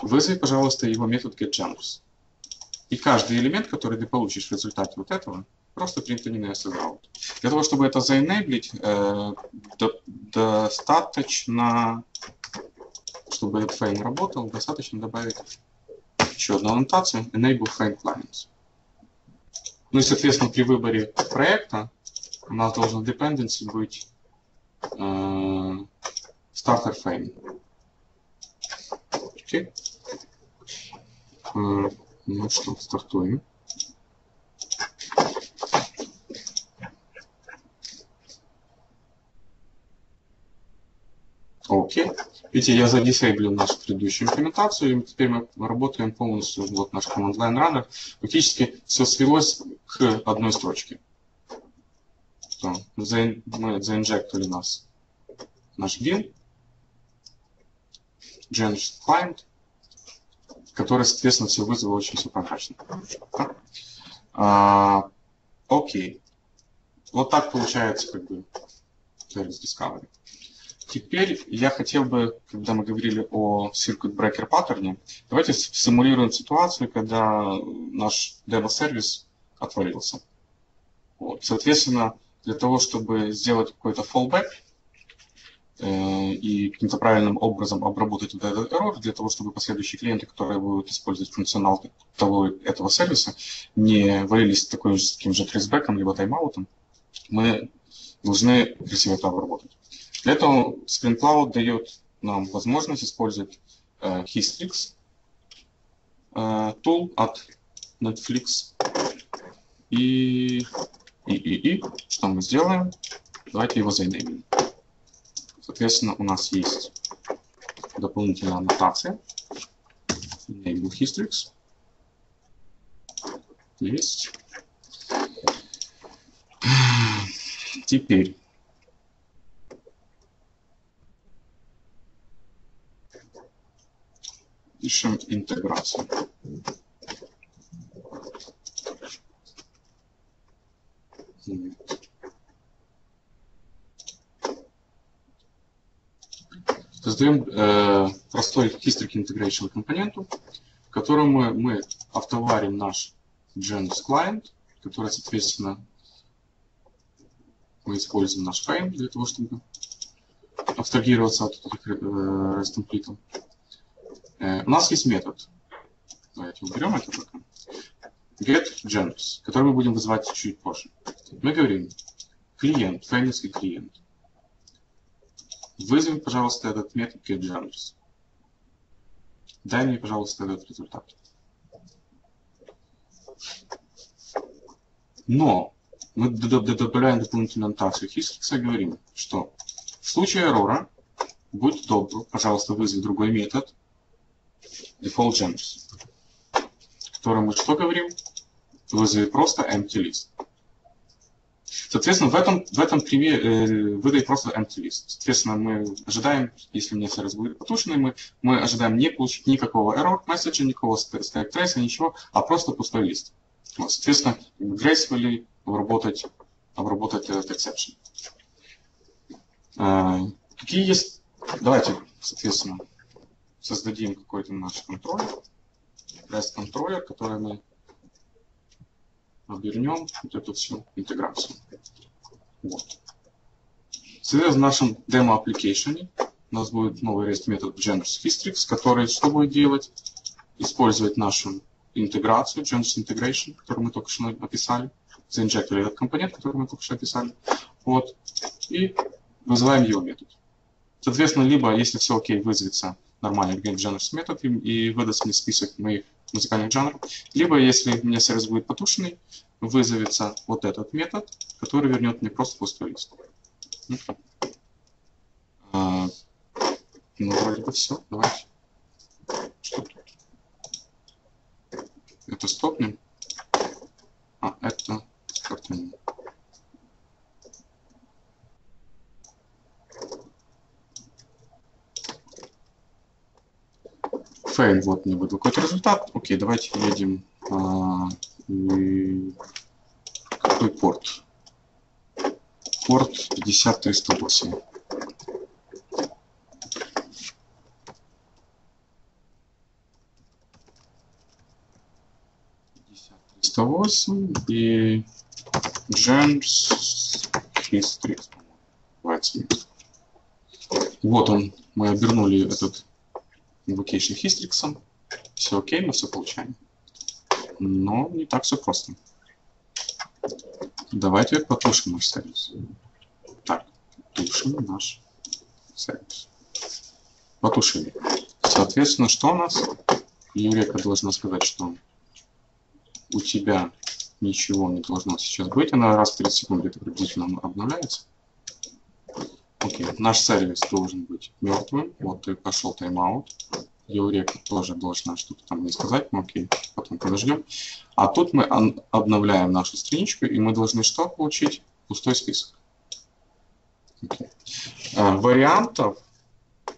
Вызови, пожалуйста, его метод getJumpers. И каждый элемент, который ты получишь в результате вот этого, просто принтни на эс эс о. Для того, чтобы это заинейблить, э, до, достаточно, чтобы этот Feign работал, достаточно добавить еще одну аннотацию enable Feign clients. Ну и, соответственно, при выборе проекта у нас должен dependency быть э, starter Feign. Окей. Э, ну что, стартуем. Окей. Видите, я задисейблил нашу предыдущую имплементацию, и теперь мы работаем полностью. Вот наш command line runner. Фактически все свелось к одной строчке. Мы заинжектили нас наш bin, Gen client, который, соответственно, все вызвал очень все прозрачно. А, окей. Вот так получается, как бы, service discovery. Теперь я хотел бы, когда мы говорили о circuit breaker паттерне, давайте симулируем ситуацию, когда наш демо-сервис отвалился. Вот. Соответственно, для того, чтобы сделать какой-то fallback э, и каким-то правильным образом обработать вот этот error, для того, чтобы последующие клиенты, которые будут использовать функционал того, этого сервиса, не валились такой, с таким же трейсбэком, либо тайм-аутом, мы должны красиво это обработать. Для этого Spring Cloud дает нам возможность использовать э, Hystrix э, tool от Netflix. И, и, и, и что мы сделаем? Давайте его занеймим. Соответственно, у нас есть дополнительная аннотация. Enable Hystrix. Есть. Теперь. Пишем интеграцию. Создаем э, простой Hystrix Integration компоненту, в котором мы, мы автоварим наш Genus Client, который, соответственно, мы используем наш Feign для того, чтобы абстрагироваться от этих э, REST-темплитов. Э, у нас есть метод. Давайте уберем это пока. GetGenus, который мы будем вызывать чуть позже. Мы говорим клиент, фейновский клиент. Вызови, пожалуйста, этот метод getGenus. Дай мне, пожалуйста, этот результат. Но мы добавляем дополнительную аннотацию Hystrix и говорим, что в случае эррора, будь добр, пожалуйста, вызови другой метод defaultGenus, который мы что говорим? Вызови просто emptyList. Соответственно, в этом, в этом примере э, выдай просто emptyList. Соответственно, мы ожидаем, если у меня сервис будет потушенный, мы, мы ожидаем не получить никакого error message, никакого stack trace, ничего, а просто пустой лист. Вот, соответственно, gracefully обработать, обработать этот exception. А, какие есть... Давайте, соответственно, создадим какой-то наш контроллер, REST-контроллер, который мы обернем вот эту всю интеграцию. Вот. В нашем демо-аппликейшене у нас будет новый REST-метод Genus Hystrix, который что будет делать? Использовать нашу интеграцию, Genus Integration, которую мы только что описали. Заинжектили этот компонент, который мы только что описали. Вот. И вызываем его метод. Соответственно, либо, если все окей, вызовется нормальный GetGenus метод и, и выдаст мне список моих музыкальных жанров. Либо, если у меня сервис будет потушенный, вызовется вот этот метод, который вернет мне просто пустой лист. А, ну, вроде бы все. Давайте. Что тут? Это стопнем. А, это стопнем. Feign, вот мне выдал какой-то результат. Окей, давайте едем а, и... какой порт? Порт пятьдесят триста восемь. пятьдесят триста восемь и Genus Hystrix. Вот он, мы обернули этот Invocation Hystrix. Все окей, мы все получаем. Но не так все просто. Давайте потушим наш сервис. Так, тушим наш сервис. Потушили. Соответственно, что у нас? Eureka должна сказать, что у тебя ничего не должно сейчас быть. Она раз в тридцать секунд это приблизительно обновляется. Окей, okay. Наш сервис должен быть мертвым. Вот и пошел тайм-аут. Eureka тоже должна что-то там не сказать. Окей, okay. Потом подождем. А тут мы обновляем нашу страничку, и мы должны что получить? Пустой список. Okay. А, вариантов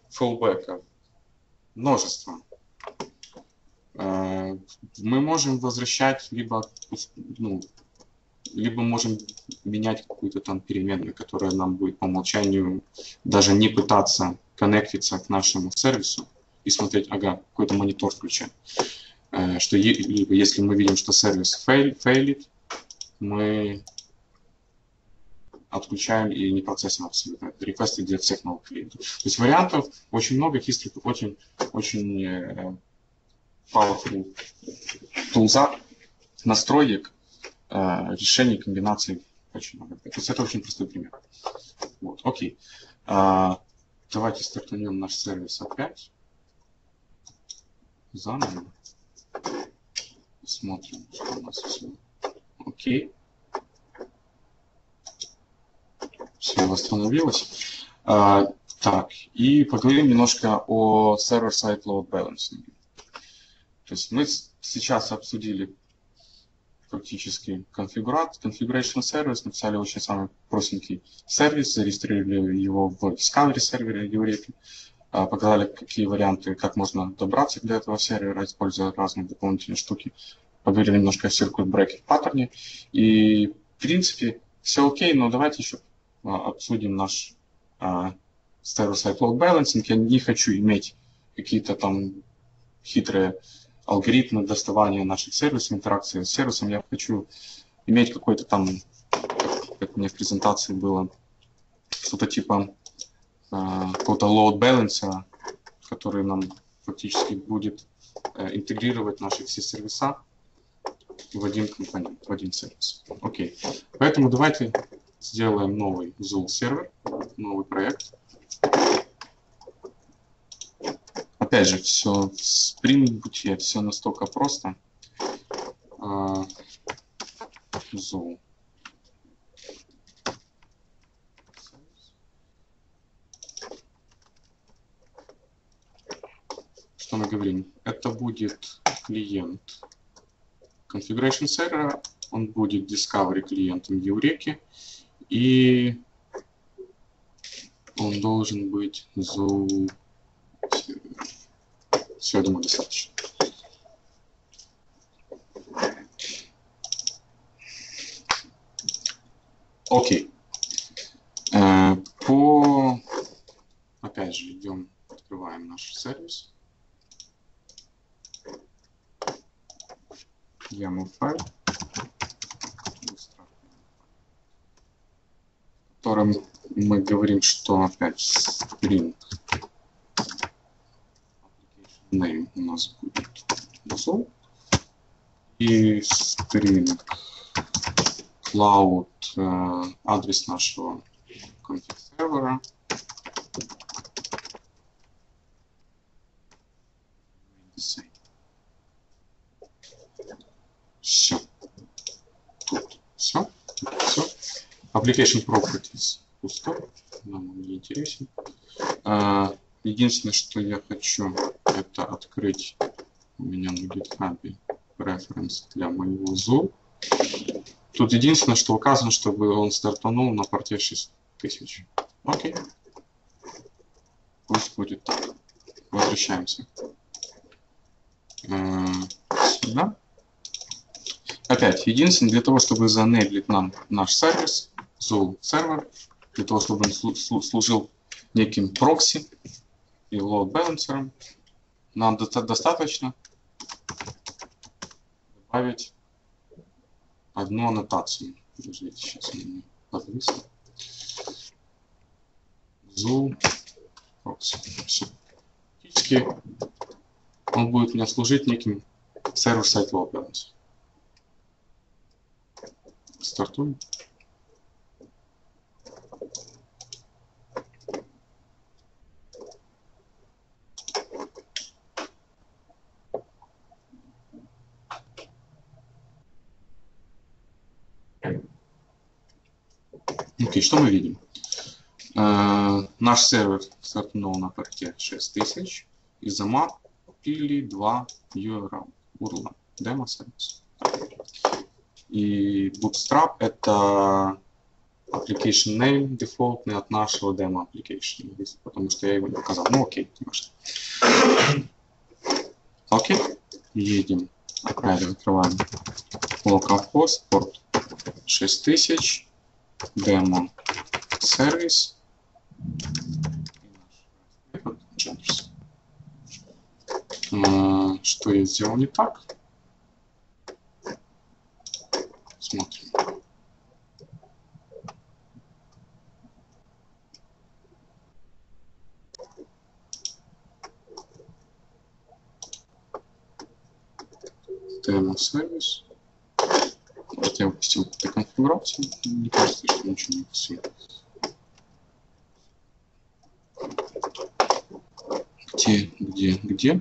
фоллбека множество. А, мы можем возвращать либо... Ну, либо можем менять какую-то там переменную, которая нам будет по умолчанию даже не пытаться коннектиться к нашему сервису и смотреть, ага, какой-то монитор включен. Что либо если мы видим, что сервис fail, фейлит, мы отключаем и не процессим абсолютно реквесты для всех новых клиентов. То есть вариантов очень много, Hystrix очень, очень powerful тулза, настроек, решений, комбинаций очень много. То есть это очень простой пример. Вот, окей. А, Давайте стартанем наш сервис опять. Заново. Смотрим, что у нас все. Окей. Все восстановилось. А, так, и поговорим немножко о server-side load balancing. То есть мы сейчас обсудили практически конфигурат, configuration сервис, написали очень самый простенький сервис, зарегистрировали его в сканере сервера Eureka, показали, какие варианты, как можно добраться до этого сервера, используя разные дополнительные штуки. Поговорили немножко о circuit breaker паттерне. И, в принципе, все окей, но давайте еще обсудим наш uh, server-side load balancing. Я не хочу иметь какие-то там хитрые алгоритмы доставания наших сервисов, интеракции с сервисом. Я хочу иметь какой-то там, как у меня в презентации было, что-то типа uh, какого-то load balancer, который нам фактически будет uh, интегрировать наши все сервиса в один компонент, в один сервис. Окей. Okay. Поэтому давайте сделаем новый Zuul сервер, новый проект. Опять же, все в Spring Boot, все настолько просто. Uh, Zuul. Что мы говорим? Это будет клиент configuration сервера, он будет discovery клиентом Eureka. И он должен быть Zuul. Все, я думаю, достаточно. Окей. По... Опять же, идем, открываем наш сервис. Я мой файл, которым мы говорим, что опять string name у нас будет Zuul и string cloud э, адрес нашего конфиг сервера все тут все все Application Properties пустой, нам он не интересен. Единственное, что я хочу, это открыть у меня на GitHub Reference для моего Zuul. Тут единственное, что указано, чтобы он стартанул на порте шесть тысяч. Окей. Пусть будет так. Возвращаемся сюда. Опять, единственное, для того, чтобы занеблить нам наш сервис, Zuul сервер, для того, чтобы он служил неким прокси и load balancer, нам достаточно добавить одну аннотацию. Подождите, сейчас мне подвисло. Zuul proxy. Все. Фактически он будет мне служить неким server-side load balancer. Стартуем. Окей, okay, что мы видим? Uh, наш сервер стартнул на порте шесть тысяч и замапили два ю ар эл, демо-сервис. И bootstrap — это application name дефолтный от нашего демо application, потому что я его не показал. Ну окей, может. Окей, едем. Опять открываем localhost, порт шесть тысяч. Демо сервис. Что я сделал не так? Смотрим. Демо сервис. Может, я упустил какую-то конфигурацию, мне кажется, что ничего не упустил. где, где, где.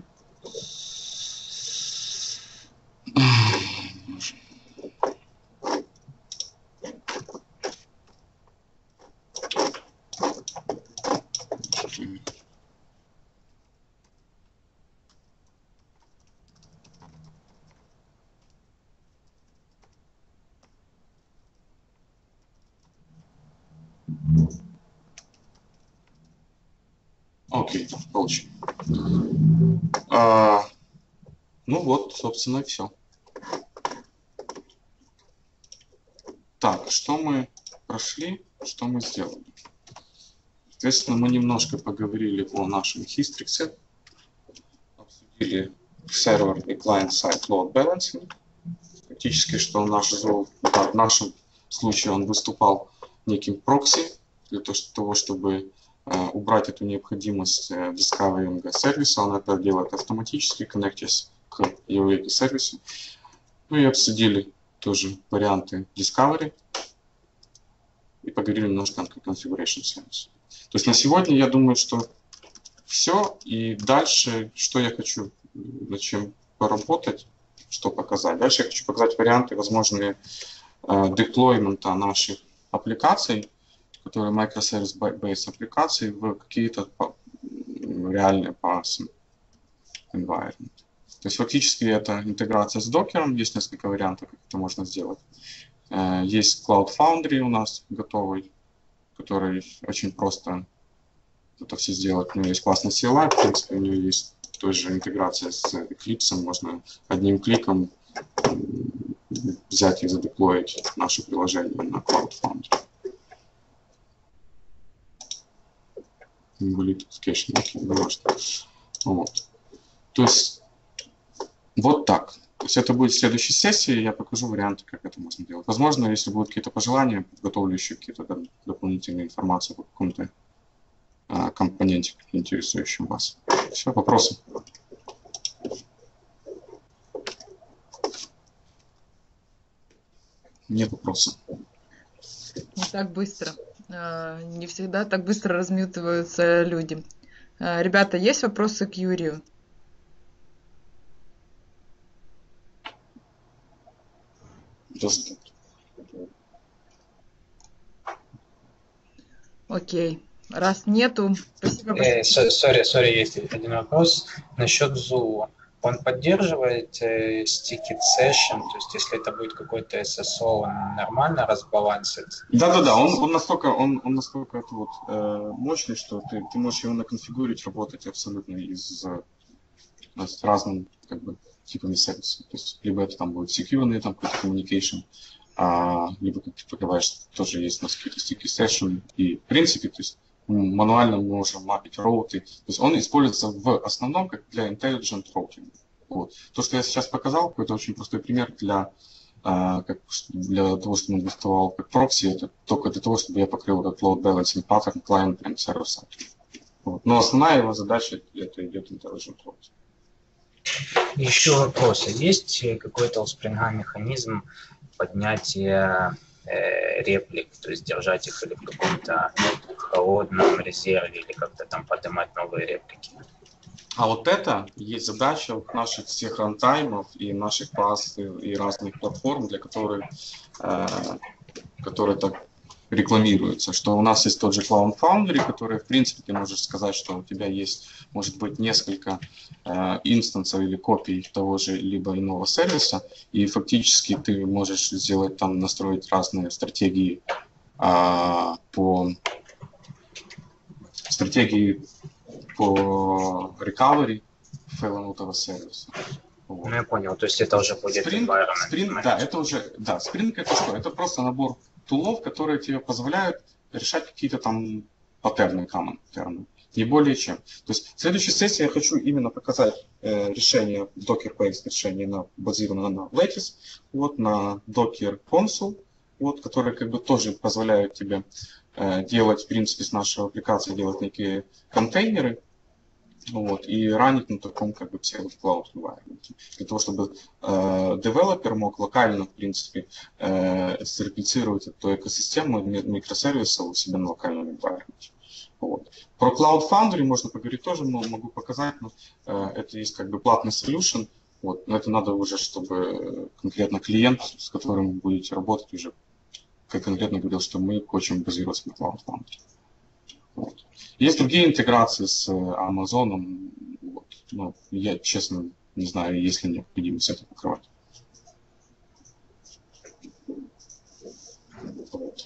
Окей, получим. А, ну вот, собственно, и все. Так, что мы прошли, что мы сделали? Соответственно, мы немножко поговорили о нашем Hystrix, обсудили сервер и client-side load balancing. Фактически, что наш Zuul, да, в нашем случае он выступал неким прокси для того, чтобы убрать эту необходимость дискаверинга сервиса. Он это делает автоматически, коннектясь к Eureka сервису. Ну и обсудили тоже варианты Discovery и поговорили немножко о Configuration сервисе. То есть на сегодня я думаю, что все. И дальше, что я хочу, над чем поработать, что показать. Дальше я хочу показать варианты возможные деплоймента наших аппликаций, которые microservice-based аппликации, в какие-то реальные пас environment. То есть фактически это интеграция с докером, есть несколько вариантов, как это можно сделать. Есть Cloud Foundry у нас готовый, который очень просто это все сделать. У него есть классный си эл ай, в принципе, у него есть тоже интеграция с Eclipse, можно одним кликом взять и задеплоить наше приложение на Cloud Foundry. Вот. То есть вот так. То есть это будет в следующей сессии, я покажу варианты, как это можно делать. Возможно, если будут какие-то пожелания, подготовлю еще какие-то дополнительные информации по какому-то а, компоненте, интересующим вас. Все, вопросы? Нет вопросов. Не так быстро. Не всегда так быстро размютываются люди. Ребята, есть вопросы к Юрию? Окей. Раз нету, спасибо. Сори, сори, есть один вопрос насчет Zuul. Он поддерживает э, Sticky Session, то есть если это будет какой-то эс эс о, он нормально разбалансит? Да-да-да, он, он настолько, он, он настолько это вот, э, мощный, что ты, ты можешь его наконфигурить, работать абсолютно из, с разными как бы, типами сервисов. То есть либо это там будет secure, там какой-то communication, а, либо, как ты покрываешь, тоже есть у нас какие-то Sticky Session. И в принципе, то есть мануально мы можем мапить роуты. То есть он используется в основном как для intelligent routing. Вот. То, что я сейчас показал, это очень простой пример для, э, как, для того, чтобы он выступал как прокси. Это только для того, чтобы я покрыл этот load balancing pattern client and server side. Вот. Но основная его задача это идет intelligent routing. Еще вопросы. Есть какой-то у Spring механизм поднятия реплик, то есть держать их или в каком-то холодном резерве, или как-то там поднимать новые реплики. А вот это есть задача у наших всех рантаймов и наших пас и разных платформ, для которых э, которые так рекламируются, что у нас есть тот же Cloud Foundry, который, в принципе, ты можешь сказать, что у тебя есть, может быть, несколько э, инстансов или копий того же либо иного сервиса, и фактически ты можешь сделать там, настроить разные стратегии э, по стратегии по recovery фейланутого сервиса. Вот. Ну, я понял, то есть это уже будет Spring, Spring, да, это уже, да, Spring это что? Это просто набор тулов, которые тебе позволяют решать какие-то там паттерны, common паттерны, не более чем. То есть в следующей сессии я хочу именно показать э, решение, Docker-based решение, на, базированное на Lattice, вот, на Docker Consul, вот, которые как бы тоже позволяют тебе э, делать, в принципе, с нашей аппликации, делать некие контейнеры, вот, и ранить на таком как бы целом cloud environment. Для того, чтобы э, девелопер мог локально, в принципе, э, реплицировать эту экосистему микросервисов у себя на локальном environment. Вот. Про Cloud Foundry можно поговорить тоже, но могу показать, но это есть как бы платный solution. Вот. Но это надо уже, чтобы конкретно клиент, с которым вы будете работать, уже как конкретно говорил, что мы хотим базироваться на Cloud Foundry. Вот. Есть другие интеграции с Amazon. Вот. Но я, честно, не знаю, есть ли необходимость это покрывать. Вот.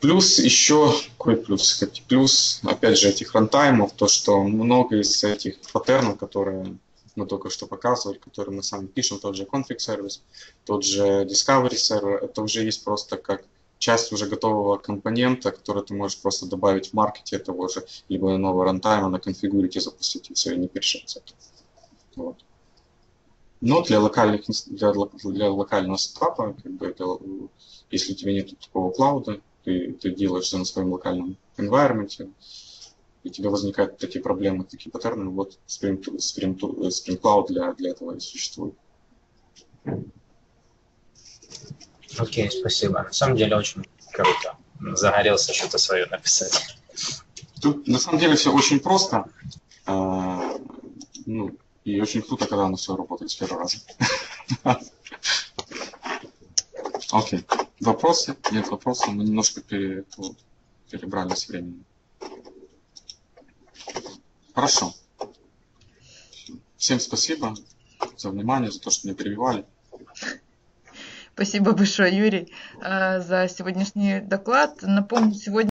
Плюс еще, какой плюс? Плюс, опять же, этих рантаймов, то, что много из этих паттернов, которые мы только что показывали, которые мы сами пишем, тот же config сервис, тот же discovery сервер, это уже есть просто как часть уже готового компонента, который ты можешь просто добавить в маркете того же, либо нового рантайма, наконфигурить и запустить, и все, и не перешиваться. Вот. Но для, локальных, для, для локального сетапа, как бы это, если у тебя нет такого клауда, ты, ты делаешь на своем локальном environment, и у тебя возникают такие проблемы, такие паттерны, вот Spring, Spring, Spring Cloud для, для этого и существует. Окей, спасибо. На самом деле очень круто. Загорелся что-то свое написать. Тут на самом деле все очень просто. А, ну, и очень круто, когда оно все работает с первого раза. Окей. Вопросы? Нет вопросов. Мы немножко перебрали с временем. Хорошо. Всем спасибо за внимание, за то, что меня перебивали. Спасибо большое, Юрий, за сегодняшний доклад. Напомню, сегодня...